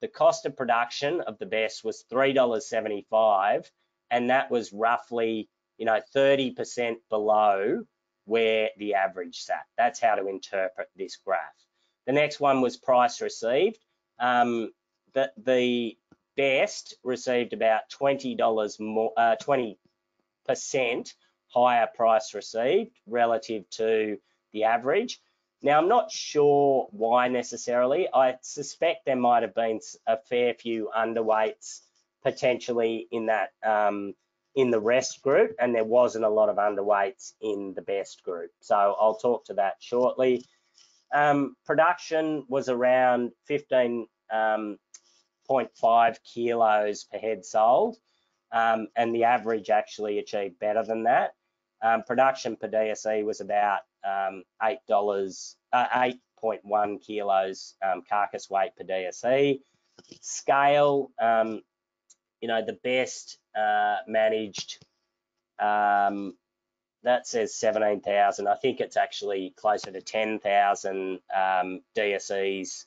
the cost of production of the best was $3.75, and that was roughly, you know, 30% below where the average sat. That's how to interpret this graph. The next one was price received. The best received about $20 more, 20% higher price received relative to the average. Now, I'm not sure why necessarily. I suspect there might have been a fair few underweights potentially in that in the rest group, and there wasn't a lot of underweights in the best group. So I'll talk to that shortly. Production was around 15.5 kilos per head sold, and the average actually achieved better than that. Production per DSE was about $8.1 kilos carcass weight per DSE. Scale you know, the best managed, that says 17,000. I think it's actually closer to 10,000 DSEs.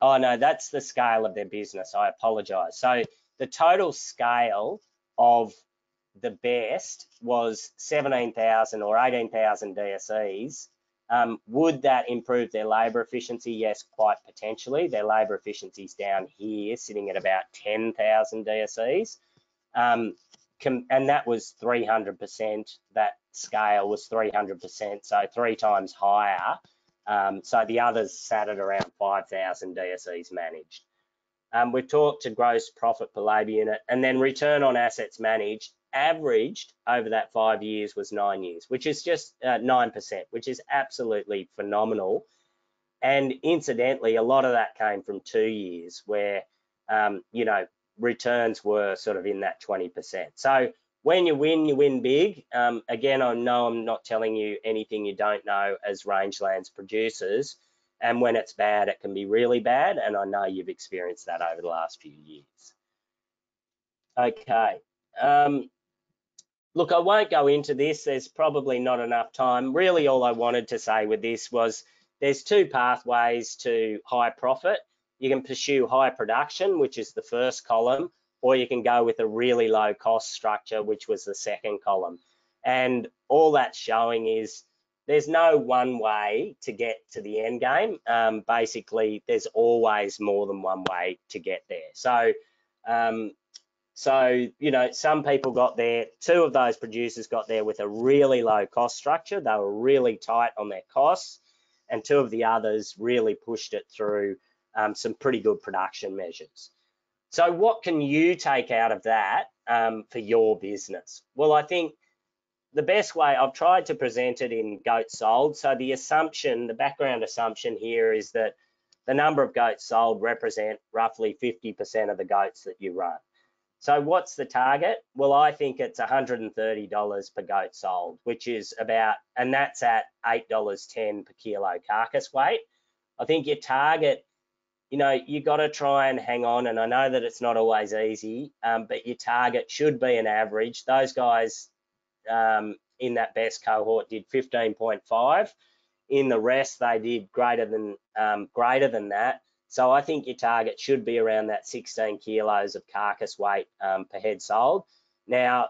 Oh no, that's the scale of their business. I apologize. So the total scale of the best was 17,000 or 18,000 DSEs. Would that improve their labour efficiency? Yes, quite potentially. Their labour efficiency is down here, sitting at about 10,000 DSEs. And that was 300%. That scale was 300%, so 3 times higher. So the others sat at around 5,000 DSEs managed. We've talked to gross profit per labour unit, and then return on assets managed averaged over that 5 years was 9 years, which is just 9%, which is absolutely phenomenal. And incidentally, a lot of that came from 2 years where, you know, returns were sort of in that 20%. So when you win big. Again, I know I'm not telling you anything you don't know as rangelands producers. And when it's bad, it can be really bad. And I know you've experienced that over the last few years. Okay. Look, I won't go into this. There's probably not enough time. Really, all I wanted to say with this was there's 2 pathways to high profit. You can pursue high production, which is the first column, or you can go with a really low cost structure, which was the second column. And all that's showing is there's no one way to get to the end game. Basically, there's always more than one way to get there. So, you know, some people got there, 2 of those producers got there with a really low cost structure. They were really tight on their costs, and 2 of the others really pushed it through some pretty good production measures. So what can you take out of that for your business? Well, I think the best way, I've tried to present it in goats sold. So the assumption, the background assumption here is that the number of goats sold represent roughly 50% of the goats that you run. So what's the target? Well, I think it's $130 per goat sold, which is about, and that's at $8.10 per kilo carcass weight. I think your target, you know, you got to try and hang on. And I know that it's not always easy, but your target should be an average. Those guys in that best cohort did 15.5. In the rest, they did greater than that. So I think your target should be around that 16 kilos of carcass weight per head sold. Now,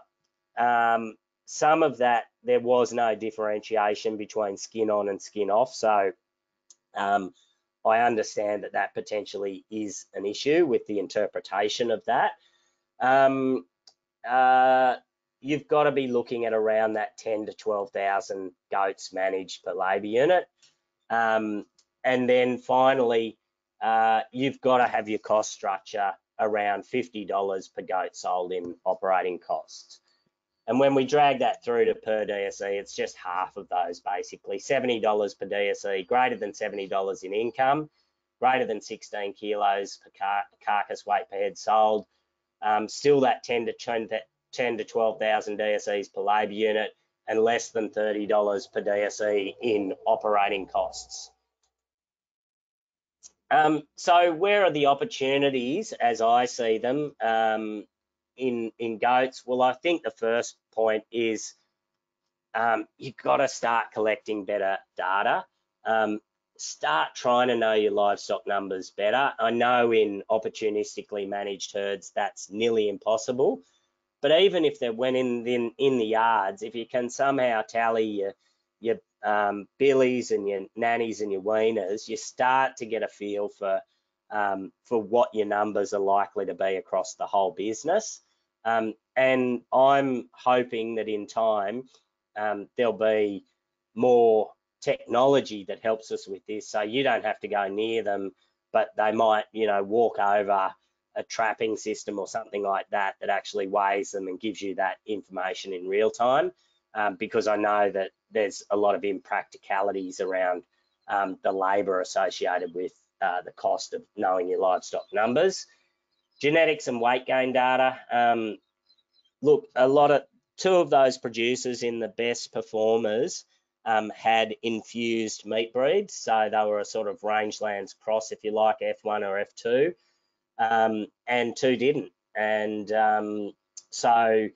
some of that, there was no differentiation between skin on and skin off. So I understand that that potentially is an issue with the interpretation of that. You've got to be looking at around that 10 to 12,000 goats managed per labour unit. And then finally, you've got to have your cost structure around $50 per goat sold in operating costs. And when we drag that through to per DSE, it's just half of those basically. $70 per DSE, greater than $70 in income, greater than 16 kilos per carcass weight per head sold, still that 10 to 12,000 DSEs per labour unit, and less than $30 per DSE in operating costs. So where are the opportunities as I see them in goats? Well, I think the first point is you've got to start collecting better data. Start trying to know your livestock numbers better. I know in opportunistically managed herds, that's nearly impossible. But even if they went in the yards, if you can somehow tally your billies and your nannies and your weaners, you start to get a feel for what your numbers are likely to be across the whole business. And I'm hoping that in time there'll be more technology that helps us with this, so you don't have to go near them, but they might, you know, walk over a trapping system or something like that that actually weighs them and gives you that information in real time. Because I know that there's a lot of impracticalities around the labour associated with the cost of knowing your livestock numbers. Genetics and weight gain data. Look, a lot of 2 of those producers in the best performers had infused meat breeds. So they were a sort of rangelands cross, if you like, F1 or F2, and 2 didn't. And so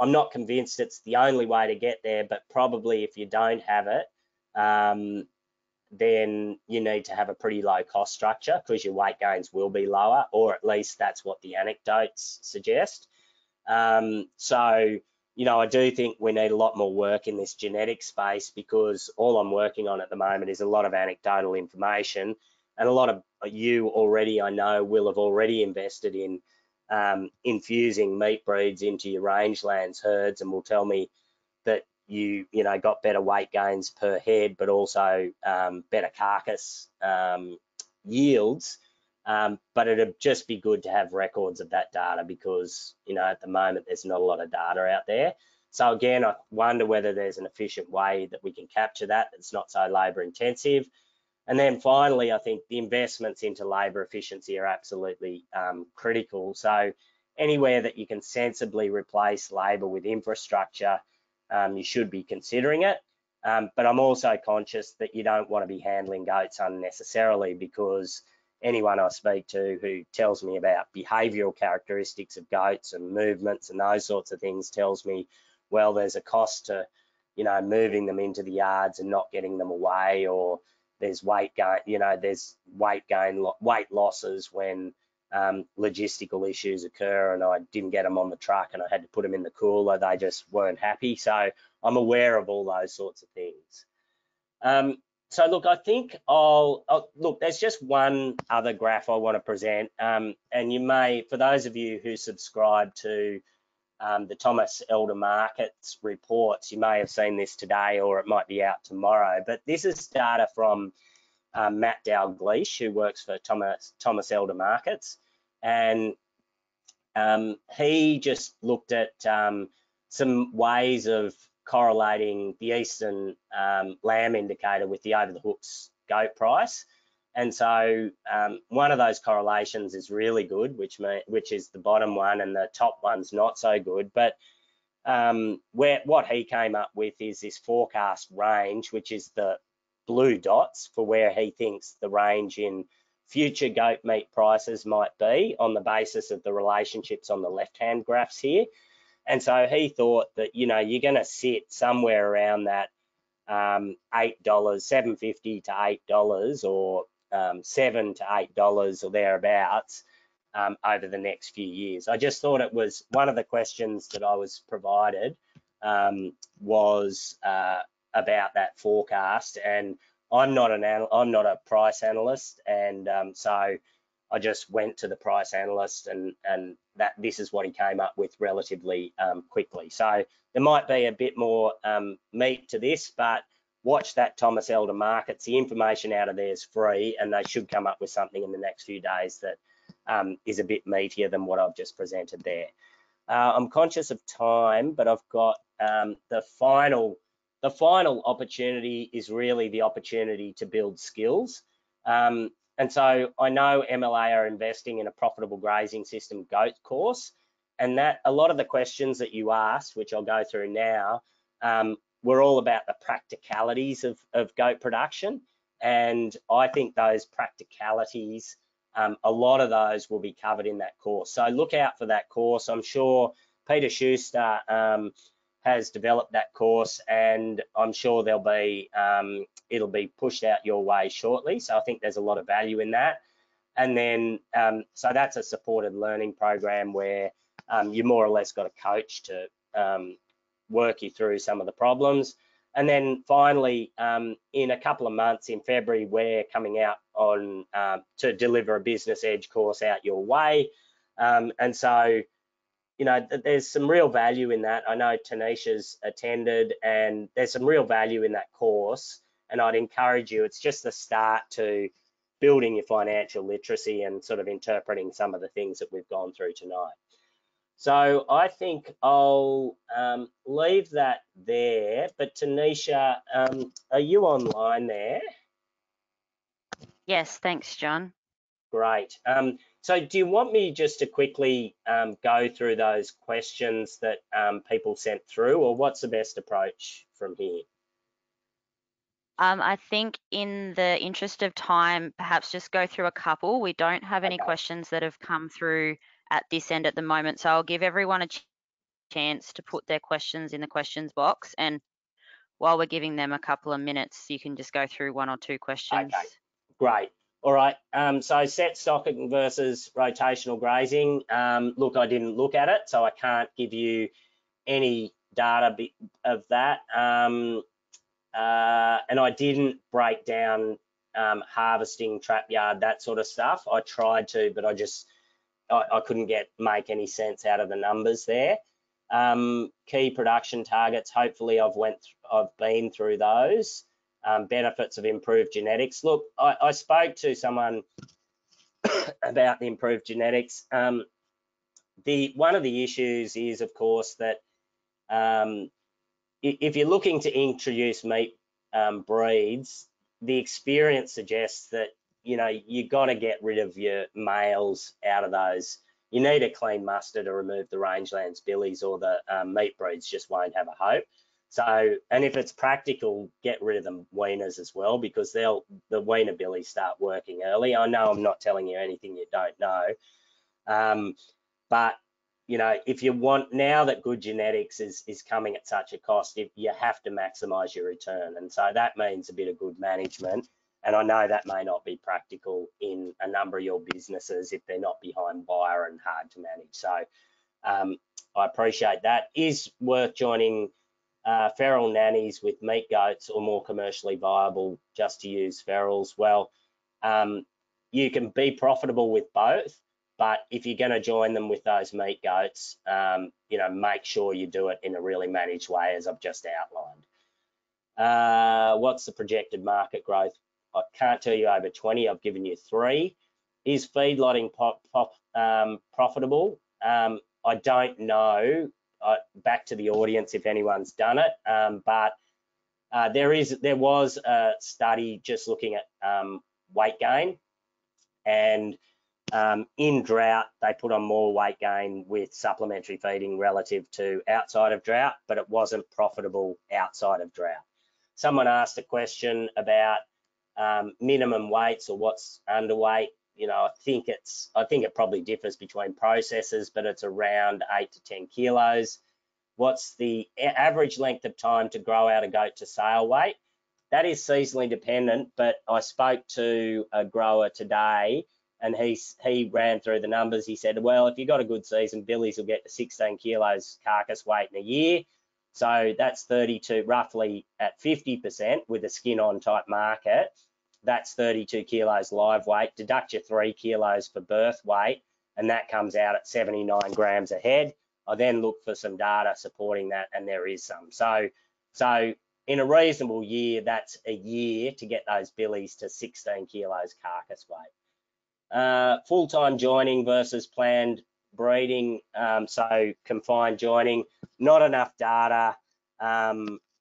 I'm not convinced it's the only way to get there, but probably if you don't have it, then you need to have a pretty low cost structure because your weight gains will be lower, or at least that's what the anecdotes suggest. So, you know, I do think we need a lot more work in this genetic space, because all I'm working on at the moment is a lot of anecdotal information, and a lot of you already, I know, will have already invested in infusing meat breeds into your rangelands herds, and will tell me that you know, got better weight gains per head, but also better carcass yields. But it'd just be good to have records of that data, because, you know, at the moment there's not a lot of data out there. So again, I wonder whether there's an efficient way that we can capture that that's not so labour intensive. And then finally, I think the investments into labour efficiency are absolutely critical. So anywhere that you can sensibly replace labour with infrastructure, you should be considering it. But I'm also conscious that you don't want to be handling goats unnecessarily, because anyone I speak to who tells me about behavioural characteristics of goats and movements and those sorts of things tells me, well, there's a cost to, you know, moving them into the yards and not getting them away, or there's weight gain, you know, there's weight losses when logistical issues occur, and I didn't get them on the truck and I had to put them in the cooler, they just weren't happy. So I'm aware of all those sorts of things. So look, I think look, there's just one other graph I want to present, and you may, for those of you who subscribe to the Thomas Elder Markets reports, you may have seen this today, or it might be out tomorrow, but this is data from Matt Dalgleish, who works for Thomas Elder Markets, and he just looked at some ways of correlating the Eastern lamb indicator with the over the hooks goat price. And so one of those correlations is really good, which is the bottom one, and the top one's not so good. But what he came up with is this forecast range, which is the blue dots for where he thinks the range in future goat meat prices might be on the basis of the relationships on the left-hand graphs here. And so he thought that, you know, you're going to sit somewhere around that $8, $7.50 to $8, or $7 to $8 or thereabouts over the next few years. I just thought it was one of the questions that I was provided was about that forecast, and I'm not a price analyst, and so I just went to the price analyst, and that this is what he came up with relatively quickly. So there might be a bit more meat to this, but watch that Thomas Elder Markets. The information out of there is free, and they should come up with something in the next few days that is a bit meatier than what I've just presented there. I'm conscious of time, but I've got the final opportunity is really the opportunity to build skills. And so I know MLA are investing in a profitable grazing system goat course, and that a lot of the questions that you asked, which I'll go through now, were all about the practicalities of goat production. And I think those practicalities, a lot of those will be covered in that course. So look out for that course. I'm sure Peter Schuster has developed that course, and I'm sure there'll be it'll be pushed out your way shortly. So I think there's a lot of value in that. And then so that's a supported learning program where you more or less got a coach to work you through some of the problems. And then finally, in a couple of months, in February, we're coming out on to deliver a Business Edge course out your way, and so, you know, there's some real value in that. I know Tanisha's attended, and there's some real value in that course, and I'd encourage you, it's just the start to building your financial literacy and sort of interpreting some of the things that we've gone through tonight. So I think I'll leave that there, but Tanisha, are you online there? Yes, thanks, John. Great. So do you want me just to quickly go through those questions that people sent through, or what's the best approach from here? I think in the interest of time, perhaps just go through a couple. We don't have any questions that have come through at this end at the moment. So I'll give everyone a chance to put their questions in the questions box. And while we're giving them a couple of minutes, you can just go through one or two questions. Okay, great. All right. So set stocking versus rotational grazing. Look, I didn't look at it, so I can't give you any data of that. And I didn't break down harvesting, trap yard, that sort of stuff. I tried to, but I couldn't make any sense out of the numbers there. Key production targets. Hopefully, I've been through those. Benefits of improved genetics. Look, I spoke to someone about the improved genetics. One of the issues is, of course, that if you're looking to introduce meat breeds, the experience suggests that you got to get rid of your males out of those. You need a clean muster to remove the rangelands billies, or the meat breeds just won't have a hope. So, and if it's practical, get rid of the weaners as well, because the weaner billies start working early. I know I'm not telling you anything you don't know, but if you want, now that good genetics is coming at such a cost, you have to maximise your return, and so that means a bit of good management. And I know that may not be practical in a number of your businesses if they're not behind wire and hard to manage. So I appreciate that. Is worth joining feral nannies with meat goats, or more commercially viable just to use ferals? Well, you can be profitable with both, but if you're going to join them with those meat goats, make sure you do it in a really managed way, as I've just outlined. What's the projected market growth? I can't tell you over 20. I've given you 3. Is feedlotting profitable? I don't know. Back to the audience if anyone's done it, but there was a study just looking at weight gain, and in drought they put on more weight gain with supplementary feeding relative to outside of drought, but it wasn't profitable outside of drought. Someone asked a question about minimum weights, or what's underweight. I think it probably differs between processors, but it's around 8 to 10 kilos. What's the average length of time to grow out a goat to sale weight? That is seasonally dependent, but I spoke to a grower today, and he ran through the numbers. He said, well, if you've got a good season, billies will get to 16 kilos carcass weight in a year. So that's 32, roughly at 50% with a skin on type market. That's 32 kilos live weight. Deduct your 3 kilos for birth weight, and that comes out at 79 grams a head. I then look for some data supporting that, and there is some. So in a reasonable year, that's a year to get those billies to 16 kilos carcass weight. Full-time joining versus planned breeding. So confined joining, not enough data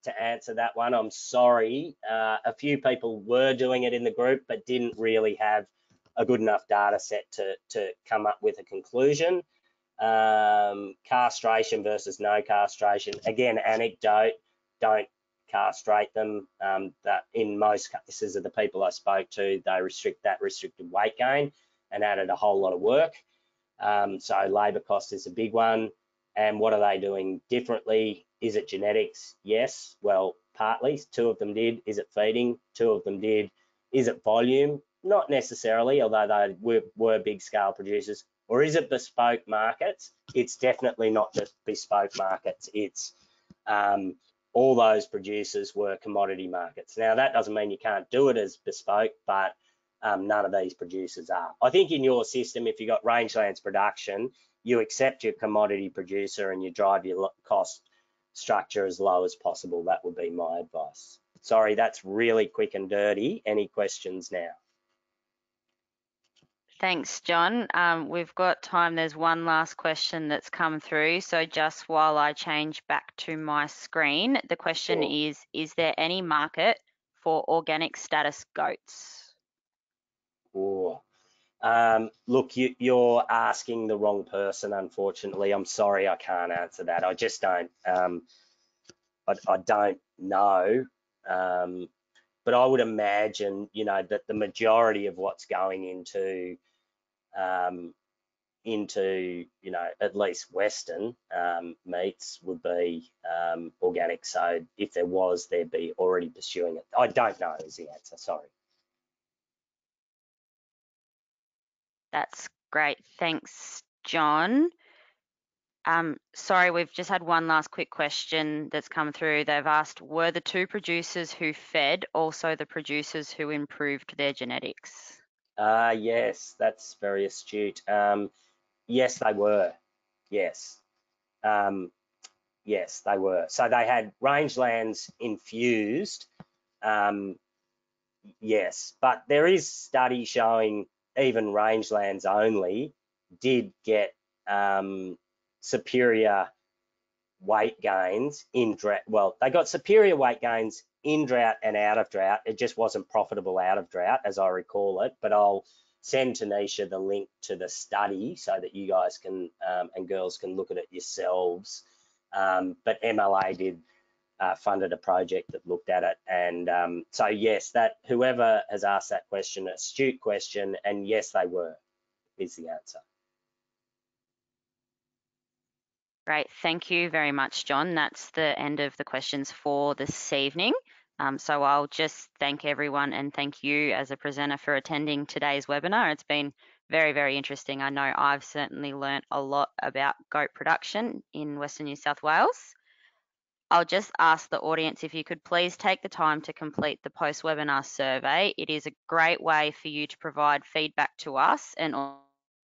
to answer that one. I'm sorry. A few people were doing it in the group, but didn't really have a good enough data set to come up with a conclusion. Castration versus no castration. Again, anecdote, don't castrate them. That in most cases of the people I spoke to, they restricted weight gain and added a whole lot of work. So labour cost is a big one. And what are they doing differently? Is it genetics? Yes, well, partly. 2 of them did. Is it feeding? 2 of them did. Is it volume? Not necessarily, although they were big scale producers. Or is it bespoke markets? It's definitely not just bespoke markets. It's all those producers were commodity markets. Now, that doesn't mean you can't do it as bespoke, but none of these producers are. I think in your system, if you got rangelands production, you accept your commodity producer and you drive your cost structure as low as possible. That would be my advice. Sorry, that's really quick and dirty. Any questions now? Thanks, John. We've got time. There's one last question that's come through. So just while I change back to my screen, the question is there any market for organic status goats? Sure. Look, you're asking the wrong person, unfortunately. I'm sorry, I can't answer that. I just don't, I don't know. But I would imagine, that the majority of what's going into into, you know, at least Western meats would be organic. So if there was, they'd be already pursuing it. I don't know is the answer, sorry. That's great, thanks, John. Sorry, we've just had one last quick question that's come through. They've asked, were the two producers who fed also the producers who improved their genetics? Yes, that's very astute. Yes, they were. Yes. Yes, they were. So they had rangelands infused. Yes, but there is study showing even rangelands only did get superior weight gains in drought. Well, they got superior weight gains in drought and out of drought. It just wasn't profitable out of drought, as I recall it. But I'll send Tanisha the link to the study so that you guys can and girls can look at it yourselves. But MLA did funded a project that looked at it, and so yes, that whoever has asked that question, astute question, and yes, they were, is the answer. Great, thank you very much, John. That's the end of the questions for this evening. So I'll just thank everyone and thank you as a presenter for attending today's webinar. It's been very, very interesting. I know I've certainly learnt a lot about goat production in Western New South Wales. I'll just ask the audience if you could please take the time to complete the post-webinar survey. It is a great way for you to provide feedback to us and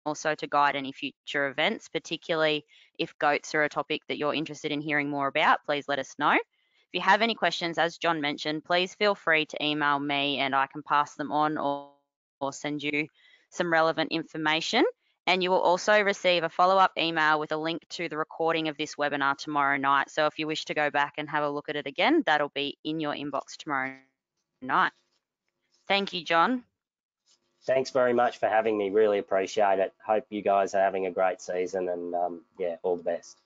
also to guide any future events, particularly if goats are a topic that you're interested in hearing more about. Please let us know. If you have any questions, as John mentioned, please feel free to email me and I can pass them on or send you some relevant information. And you will also receive a follow-up email with a link to the recording of this webinar tomorrow night. So if you wish to go back and have a look at it again, that'll be in your inbox tomorrow night. Thank you, John. Thanks very much for having me. Really appreciate it. Hope you guys are having a great season and yeah, all the best.